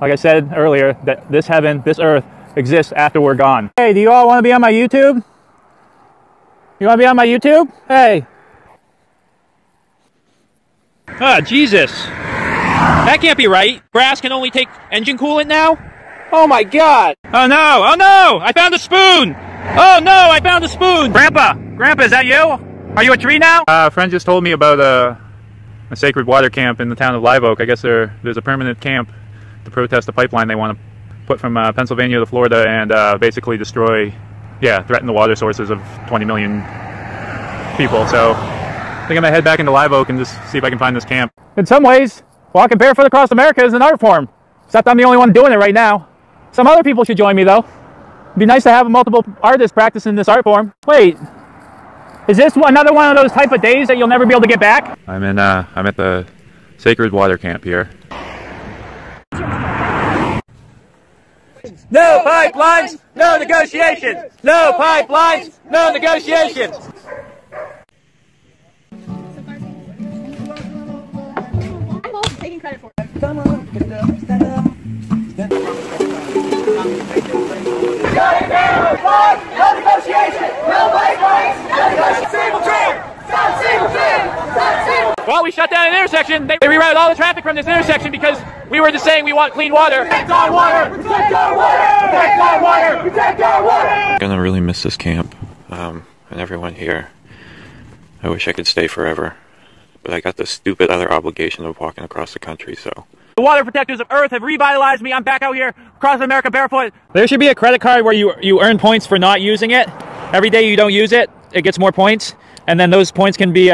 like I said earlier, that this heaven, this earth, exists after we're gone. Hey, do you all want to be on my YouTube? You want to be on my YouTube? Hey. Ah, Jesus. That can't be right. Brass can only take engine coolant now? Oh my god! Oh no! Oh no! I found a spoon! Oh no! I found a spoon! Grandpa! Grandpa, is that you? Are you a tree now? A friend just told me about a sacred water camp in the town of Live Oak. I guess there's a permanent camp to protest the pipeline they want to put from Pennsylvania to Florida, and basically threaten the water sources of 20 million people. So I think I'm gonna head back into Live Oak and just see if I can find this camp. In some ways, walking barefoot across America is an art form. Except I'm the only one doing it right now. Some other people should join me, though. It'd be nice to have multiple artists practicing this art form. Wait, is this another one of those type of days that you'll never be able to get back? I'm at the Sacred Water Camp here. No pipelines, no negotiations! No pipelines, no negotiations! Taking credit for it. Come on, get up, stand up. No negotiation. No pipelines. No negotiation. Single train. Stop single train. Stop single. While we shut down an intersection, they rerouted all the traffic from this intersection because We were just saying we want clean water. Protect our water! Protect our water! Protect our water! Protect our water! I'm gonna really miss this camp, and everyone here. I wish I could stay forever, but I got this stupid other obligation of walking across the country, so. The water protectors of Earth have revitalized me. I'm back out here across America barefoot. There should be a credit card where you earn points for not using it. Every day you don't use it, it gets more points, and then those points can be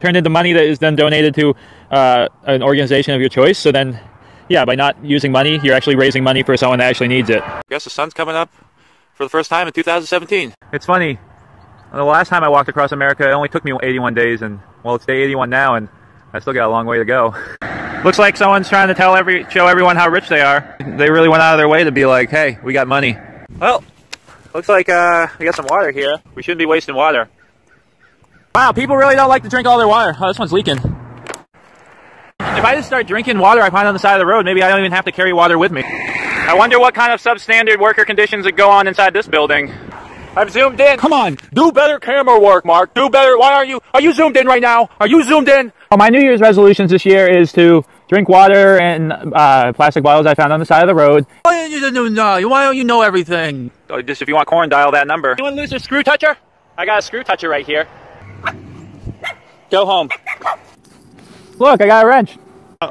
turned into money that is then donated to an organization of your choice. So then, yeah, by not using money, you're actually raising money for someone that actually needs it. I guess the sun's coming up for the first time in 2017. It's funny. The last time I walked across America, it only took me 81 days, and well, it's day 81 now, and I still got a long way to go. Looks like someone's trying to show everyone how rich they are. They really went out of their way to be like, hey, we got money. Well, looks like we got some water here. We shouldn't be wasting water. Wow, people really don't like to drink all their water. Oh, this one's leaking. If I just start drinking water I find on the side of the road, maybe I don't even have to carry water with me. I wonder what kind of substandard worker conditions that go on inside this building. I've zoomed in. Come on, do better camera work, Mark. Do better. Why aren't you? Are you zoomed in right now? Are you zoomed in? Well, my New Year's resolutions this year is to drink water and plastic bottles I found on the side of the road. Why don't you know? Why don't you know everything? Oh, just if you want corn, dial that number. Anyone lose their screw toucher? I got a screw toucher right here. Go home. Look, I got a wrench. How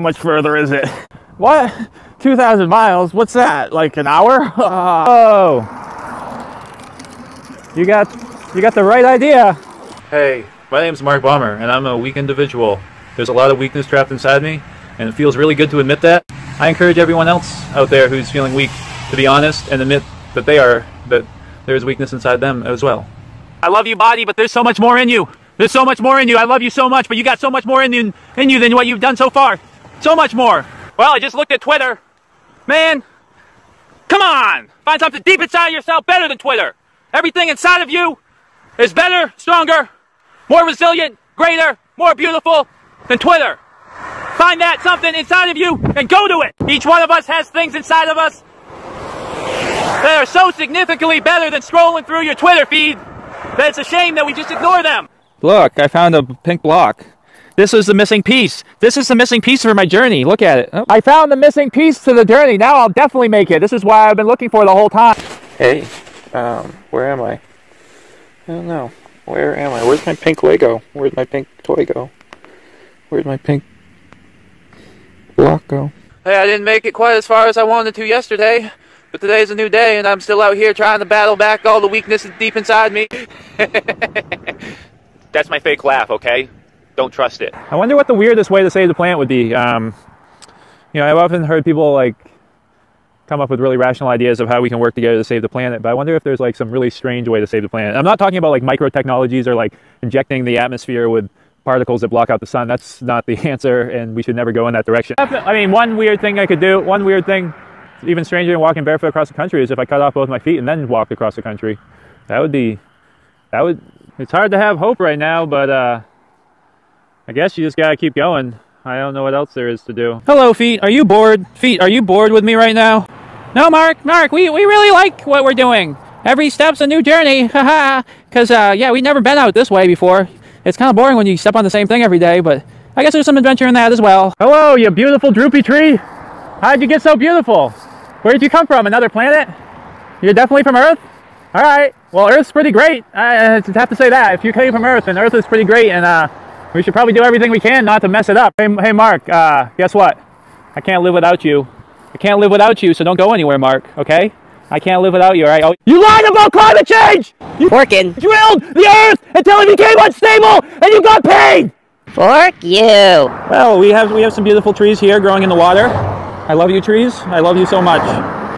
much further is it? What? 2,000 miles? What's that? Like an hour? Oh, you got the right idea. Hey, my name's Mark Baumer, and I'm a weak individual. There's a lot of weakness trapped inside me, and it feels really good to admit that. I encourage everyone else out there who's feeling weak to be honest and admit that there is weakness inside them as well. I love you, body, but there's so much more in you. There's so much more in you. I love you so much, but you got so much more in you than what you've done so far. So much more. Well, I just looked at Twitter. Man, come on. Find something deep inside yourself better than Twitter. Everything inside of you is better, stronger, more resilient, greater, more beautiful than Twitter. Find that something inside of you and go to it. Each one of us has things inside of us that are so significantly better than scrolling through your Twitter feed that it's a shame that we just ignore them. Look, I found a pink block. This is the missing piece. This is the missing piece for my journey. Look at it. Oh. I found the missing piece to the journey. Now I'll definitely make it. This is why I've been looking for it the whole time. Hey, where am I? I don't know. Where am I? Where's my pink Lego? Where's my pink toy go? Where's my pink block go? Hey, I didn't make it quite as far as I wanted to yesterday, but today's a new day and I'm still out here trying to battle back all the weakness deep inside me. That's my fake laugh, okay? Don't trust it. I wonder what the weirdest way to save the planet would be. You know, I've often heard people like come up with really rational ideas of how we can work together to save the planet, but I wonder if there's like some really strange way to save the planet. I'm not talking about like microtechnologies or like injecting the atmosphere with particles that block out the sun. That's not the answer, and we should never go in that direction. I mean, one weird thing I could do, one weird thing, even stranger than walking barefoot across the country, is if I cut off both my feet and then walked across the country. It's hard to have hope right now, but I guess you just gotta keep going. I don't know what else there is to do. Hello, feet. Are you bored? Feet, are you bored with me right now? No, Mark, we really like what we're doing. Every step's a new journey, haha. Cause yeah, we've never been out this way before. It's kind of boring when you step on the same thing every day, but I guess there's some adventure in that as well. Hello, you beautiful droopy tree. How'd you get so beautiful? Where'd you come from? Another planet? You're definitely from Earth? All right. Well, Earth's pretty great. I have to say that. If you came from Earth, and Earth is pretty great, and we should probably do everything we can not to mess it up. Hey Mark, guess what? I can't live without you. I can't live without you, so don't go anywhere, Mark, okay? I can't live without you, alright? Oh, you lied about climate change! You drilled the Earth until it became unstable, and you got paid! Fork you! Well, we have some beautiful trees here growing in the water. I love you, trees. I love you so much.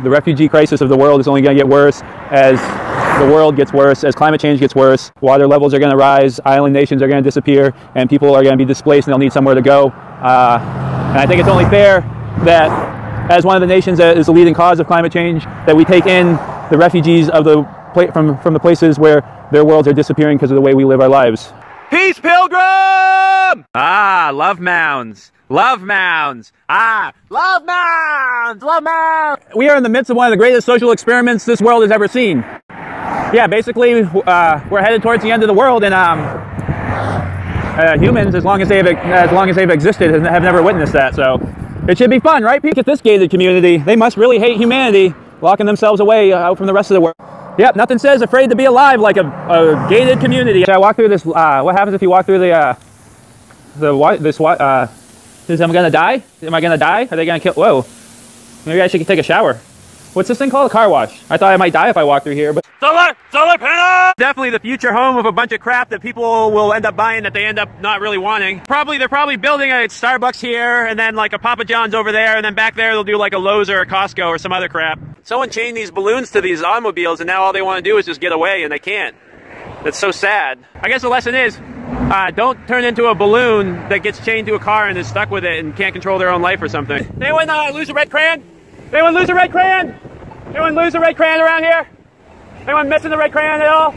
The refugee crisis of the world is only going to get worse as the world gets worse, as climate change gets worse. Water levels are going to rise, island nations are going to disappear, and people are going to be displaced and they'll need somewhere to go. And I think it's only fair that, as one of the nations that is the leading cause of climate change, that we take in the refugees of from the places where their worlds are disappearing because of the way we live our lives. Peace, pilgrim! Ah, love mounds. Love mounds. Ah, love mounds, love mounds. We are in the midst of one of the greatest social experiments this world has ever seen. Yeah, basically, we're headed towards the end of the world, and humans, as long as they've existed, have never witnessed that. So it should be fun, right? Peek at this gated community. They must really hate humanity, locking themselves away from the rest of the world. Yep, nothing says afraid to be alive like a gated community. Should I walk through this? What happens if you walk through am I gonna die? Am I gonna die? Are they gonna kill? Whoa. Maybe I should take a shower. What's this thing called? A car wash. I thought I might die if I walked through here, but solar panel! Definitely the future home of a bunch of crap that people will end up buying that they end up not really wanting. They're probably building a Starbucks here, and then like a Papa John's over there, and then back there they'll do like a Lowe's or a Costco or some other crap. Someone chained these balloons to these automobiles, and now all they want to do is just get away, and they can't. That's so sad. I guess the lesson is, don't turn into a balloon that gets chained to a car and is stuck with it and can't control their own life or something. Anyone lose a red crayon? Anyone lose a red crayon? Anyone lose a red crayon around here? Anyone missing the red crayon at all?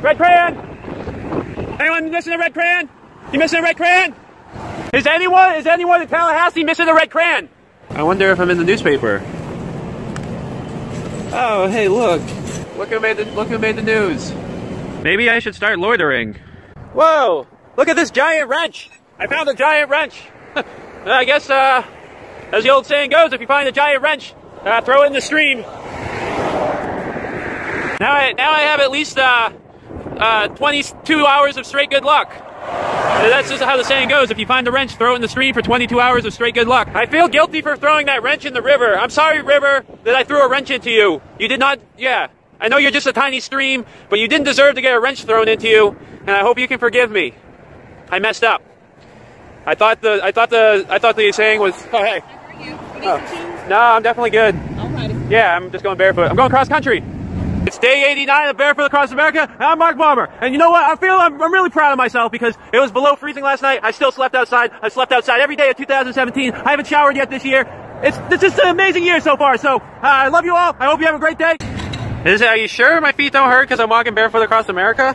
Red crayon? Anyone missing a red crayon? You missing a red crayon? Is anyone in Tallahassee missing a red crayon? I wonder if I'm in the newspaper. Oh, hey, look. Look who made the news. Maybe I should start loitering. Whoa! Look at this giant wrench! I found a giant wrench! I guess, as the old saying goes, if you find a giant wrench, throw it in the stream. Now I have at least 22 hours of straight good luck. That's just how the saying goes. If you find a wrench, throw it in the stream for 22 hours of straight good luck. I feel guilty for throwing that wrench in the river. I'm sorry, river, that I threw a wrench into you. You did not, yeah. I know you're just a tiny stream, but you didn't deserve to get a wrench thrown into you, and I hope you can forgive me. I messed up. I thought the saying was, oh, hey. How are you? Oh. No, I'm definitely good. Alrighty. Yeah, I'm just going barefoot. I'm going cross country. It's day 89 of Barefoot Across America, and I'm Mark Baumer. And you know what? I'm really proud of myself because it was below freezing last night. I still slept outside. I've slept outside every day of 2017. I haven't showered yet this year. It's just an amazing year so far. So I love you all. I hope you have a great day. Are you sure my feet don't hurt because I'm walking barefoot across America?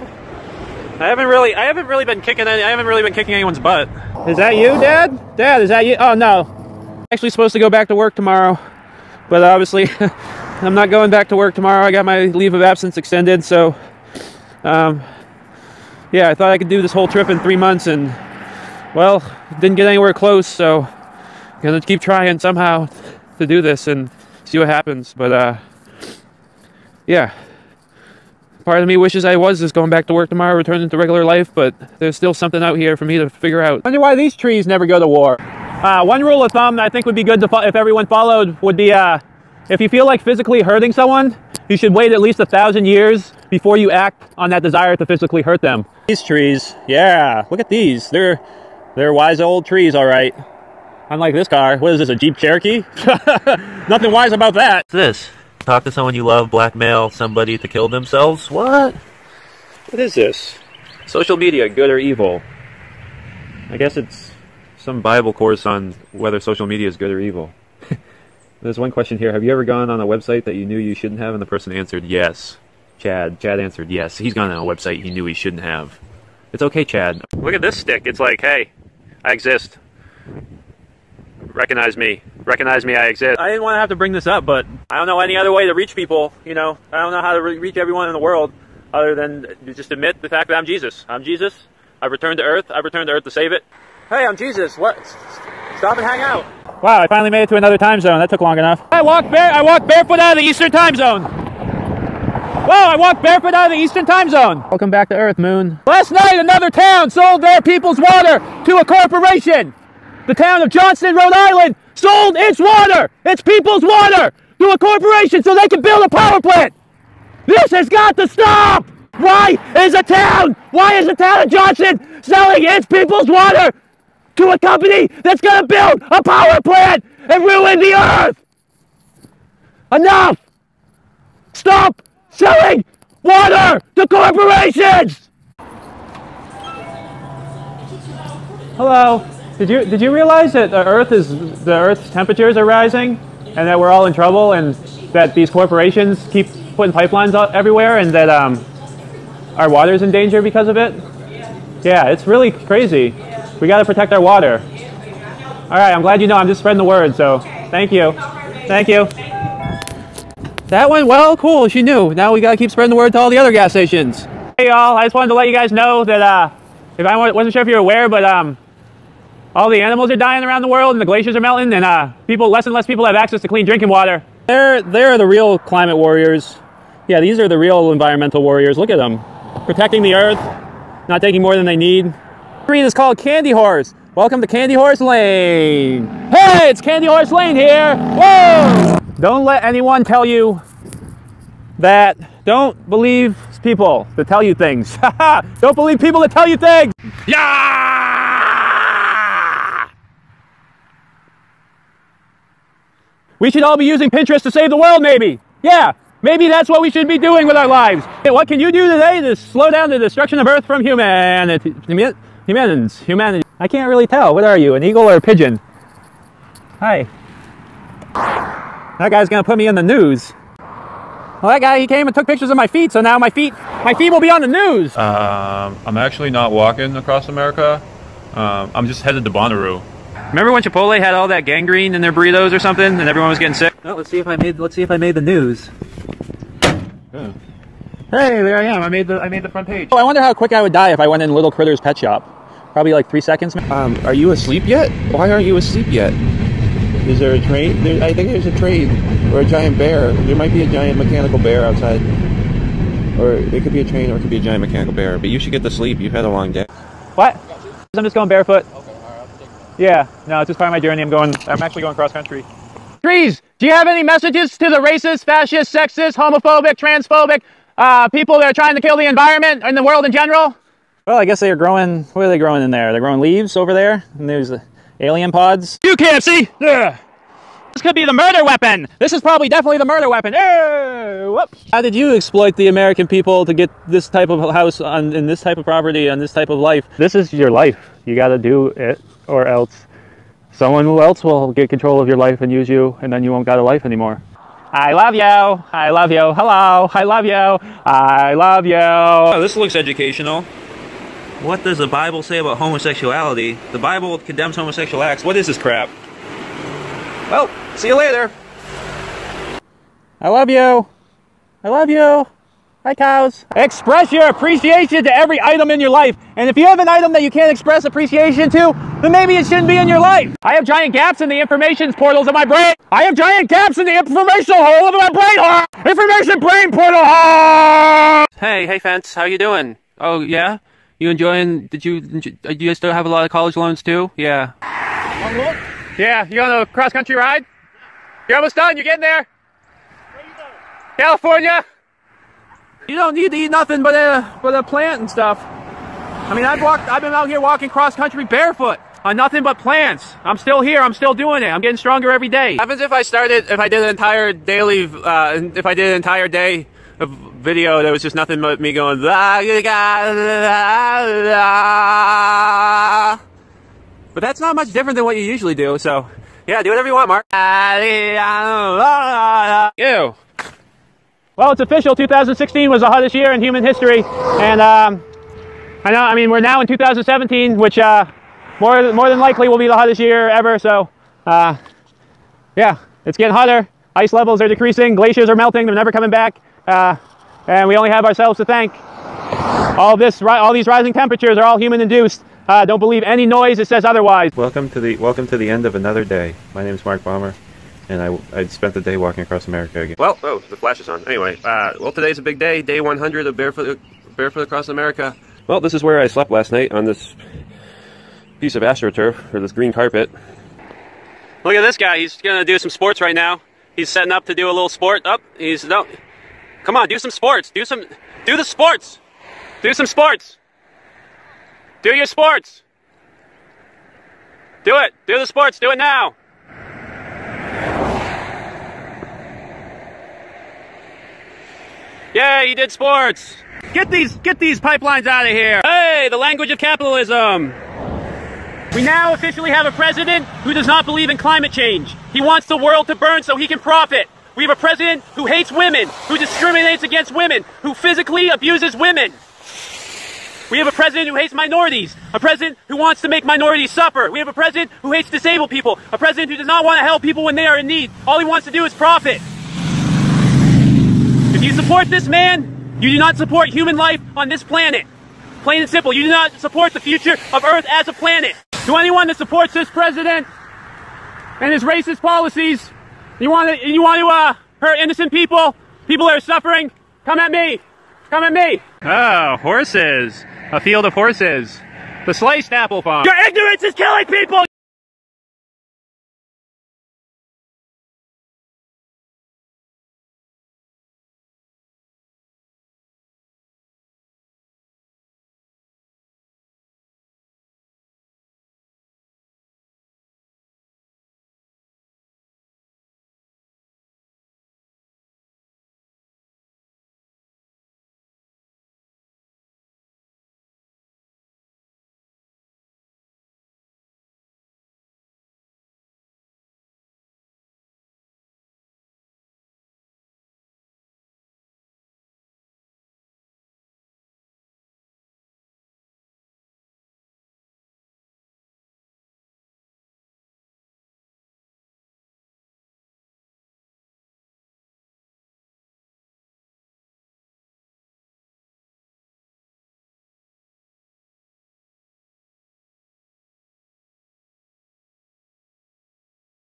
I haven't really been kicking anyone's butt. Is that you, Dad? Dad, is that you? Oh no. I'm actually supposed to go back to work tomorrow, but obviously I'm not going back to work tomorrow. I got my leave of absence extended, so yeah, I thought I could do this whole trip in 3 months, and well, didn't get anywhere close, so I'm gonna keep trying somehow to do this and see what happens. But yeah, part of me wishes I was just going back to work tomorrow, returning to regular life, but there's still something out here for me to figure out. I wonder why these trees never go to war. One rule of thumb that I think would be good to if everyone followed would be if you feel like physically hurting someone, you should wait at least 1,000 years before you act on that desire to physically hurt them. These trees, yeah, look at these. They're wise old trees, all right. Unlike this car. What is this, a Jeep Cherokee? Nothing wise about that. What's this? Talk to someone you love, blackmail somebody to kill themselves? What? What is this? Social media, good or evil? I guess it's some Bible course on whether social media is good or evil. There's one question here. Have you ever gone on a website that you knew you shouldn't have? And the person answered yes. Chad answered yes. He's gone on a website he knew he shouldn't have. It's okay, Chad. Look at this stick. It's like, hey, I exist. Recognize me. Recognize me, I exist. I didn't want to have to bring this up, but I don't know any other way to reach people, you know. I don't know how to reach everyone in the world other than just admit the fact that I'm Jesus. I'm Jesus. I've returned to Earth. I've returned to Earth to save it. Hey, I'm Jesus. What? Stop and hang out. Wow, I finally made it to another time zone. That took long enough. I walked barefoot out of the Eastern time zone. Whoa, I walked barefoot out of the Eastern time zone. Welcome back to Earth, Moon. Last night, another town sold their people's water to a corporation. The town of Johnston, Rhode Island, sold its water, its people's water, to a corporation so they can build a power plant. This has got to stop! Why is the town of Johnston selling its people's water to a company that's going to build a power plant and ruin the earth? Enough! Stop selling water to corporations! Hello. Did you realize that the Earth's temperatures are rising, and that we're all in trouble, and that these corporations keep putting pipelines out everywhere, and that our water's in danger because of it? Yeah, it's really crazy. We got to protect our water. All right, I'm glad you know. I'm just spreading the word, so thank you. Thank you. That went well, cool, she knew. Now we gotta keep spreading the word to all the other gas stations. Hey y'all, I just wanted to let you guys know that, if I wasn't sure if you're aware, but all the animals are dying around the world and the glaciers are melting and people, less and less people have access to clean drinking water. They're the real climate warriors. Yeah, these are the real environmental warriors. Look at them. Protecting the earth, not taking more than they need. The green is called Candy Horse. Welcome to Candy Horse Lane. Hey, it's Candy Horse Lane here. Whoa! Don't let anyone tell you that. Don't believe people that tell you things. Don't believe people that tell you things. Yeah! We should all be using Pinterest to save the world, maybe. Yeah, maybe that's what we should be doing with our lives. What can you do today to slow down the destruction of Earth from humanity? Humanity. I can't really tell. What are you, an eagle or a pigeon? Hi. That guy's gonna put me in the news. Well, that guy, he came and took pictures of my feet, so now my feet will be on the news. I'm actually not walking across America. I'm just headed to Bonnaroo. Remember when Chipotle had all that gangrene in their burritos or something, and everyone was getting sick? Oh, let's see if I made the news. Oh. Hey, there I am. I made the front page. Oh, I wonder how quick I would die if I went in Little Critter's pet shop. Probably like 3 seconds. Are you asleep yet? Why aren't you asleep yet? Is there a train? I think there's a train or a giant bear. There might be a giant mechanical bear outside. Or it could be a train or it could be a giant mechanical bear. But you should get to sleep. You've had a long day. What? I'm just going barefoot. Okay, alright, I'll take it. Yeah, no, it's just part of my journey. I'm actually going cross country. Trees, do you have any messages to the racist, fascist, sexist, homophobic, transphobic people that are trying to kill the environment and the world in general? Well, I guess they are growing, what are they growing in there? They're growing leaves over there, and there's the alien pods. You can't see! Ugh. This could be the murder weapon! This is probably definitely the murder weapon! Whoops. How did you exploit the American people to get this type of house in this type of property on this type of life? This is your life. You gotta do it or else someone else will get control of your life and use you, and then you won't got a life anymore. I love you. I love you. Hello. I love you. I love you. Oh, this looks educational. What does the Bible say about homosexuality? The Bible condemns homosexual acts. What is this crap? Well, see you later. I love you. I love you. Hi, cows. Express your appreciation to every item in your life. And if you have an item that you can't express appreciation to, then maybe it shouldn't be in your life. I have giant gaps in the information portals of my brain. I have giant gaps in the information hole of my brain. Information brain portal hole. Hey, fence. How you doing? Oh, yeah? You enjoying, do you still have a lot of college loans too? Yeah. One look? Yeah, you on a cross country ride? You're almost done, you're getting there. Where are you going? California. You don't need to eat nothing but a plant and stuff. I mean, I've been out here walking cross country barefoot on nothing but plants. I'm still here, I'm still doing it. I'm getting stronger every day. What happens if I did an entire day a video that was just nothing but me going la, la, la, la. But that's not much different than what you usually do, so yeah, do whatever you want, Mark. Ew. Well, it's official, 2016 was the hottest year in human history, and I know, I mean, we're now in 2017, which more than likely will be the hottest year ever, so yeah, it's getting hotter, ice levels are decreasing, glaciers are melting, they're never coming back. And we only have ourselves to thank. All these rising temperatures are all human-induced. Don't believe any noise that says otherwise. Welcome to the end of another day. My name is Mark Baumer, and I spent the day walking across America again. Well, oh, the flash is on. Anyway, well, today's a big day. Day 100 of barefoot across America. Well, this is where I slept last night on this piece of astroturf or this green carpet. Look at this guy. He's gonna do some sports right now. He's setting up to do a little sport. Up. Oh, he's no. Come on, do some sports. Do the sports. Do some sports. Do your sports. Do it. Do the sports. Do it now. Yeah, you did sports. Get these pipelines out of here. Hey, the language of capitalism. We now officially have a president who does not believe in climate change. He wants the world to burn so he can profit. We have a president who hates women, who discriminates against women, who physically abuses women. We have a president who hates minorities, a president who wants to make minorities suffer. We have a president who hates disabled people, a president who does not want to help people when they are in need. All he wants to do is profit. If you support this man, you do not support human life on this planet. Plain and simple, you do not support the future of Earth as a planet. To anyone that supports this president and his racist policies, you want to hurt innocent people, people that are suffering, come at me. Come at me. Oh, horses. A field of horses. The sliced apple farm. Your ignorance is killing people!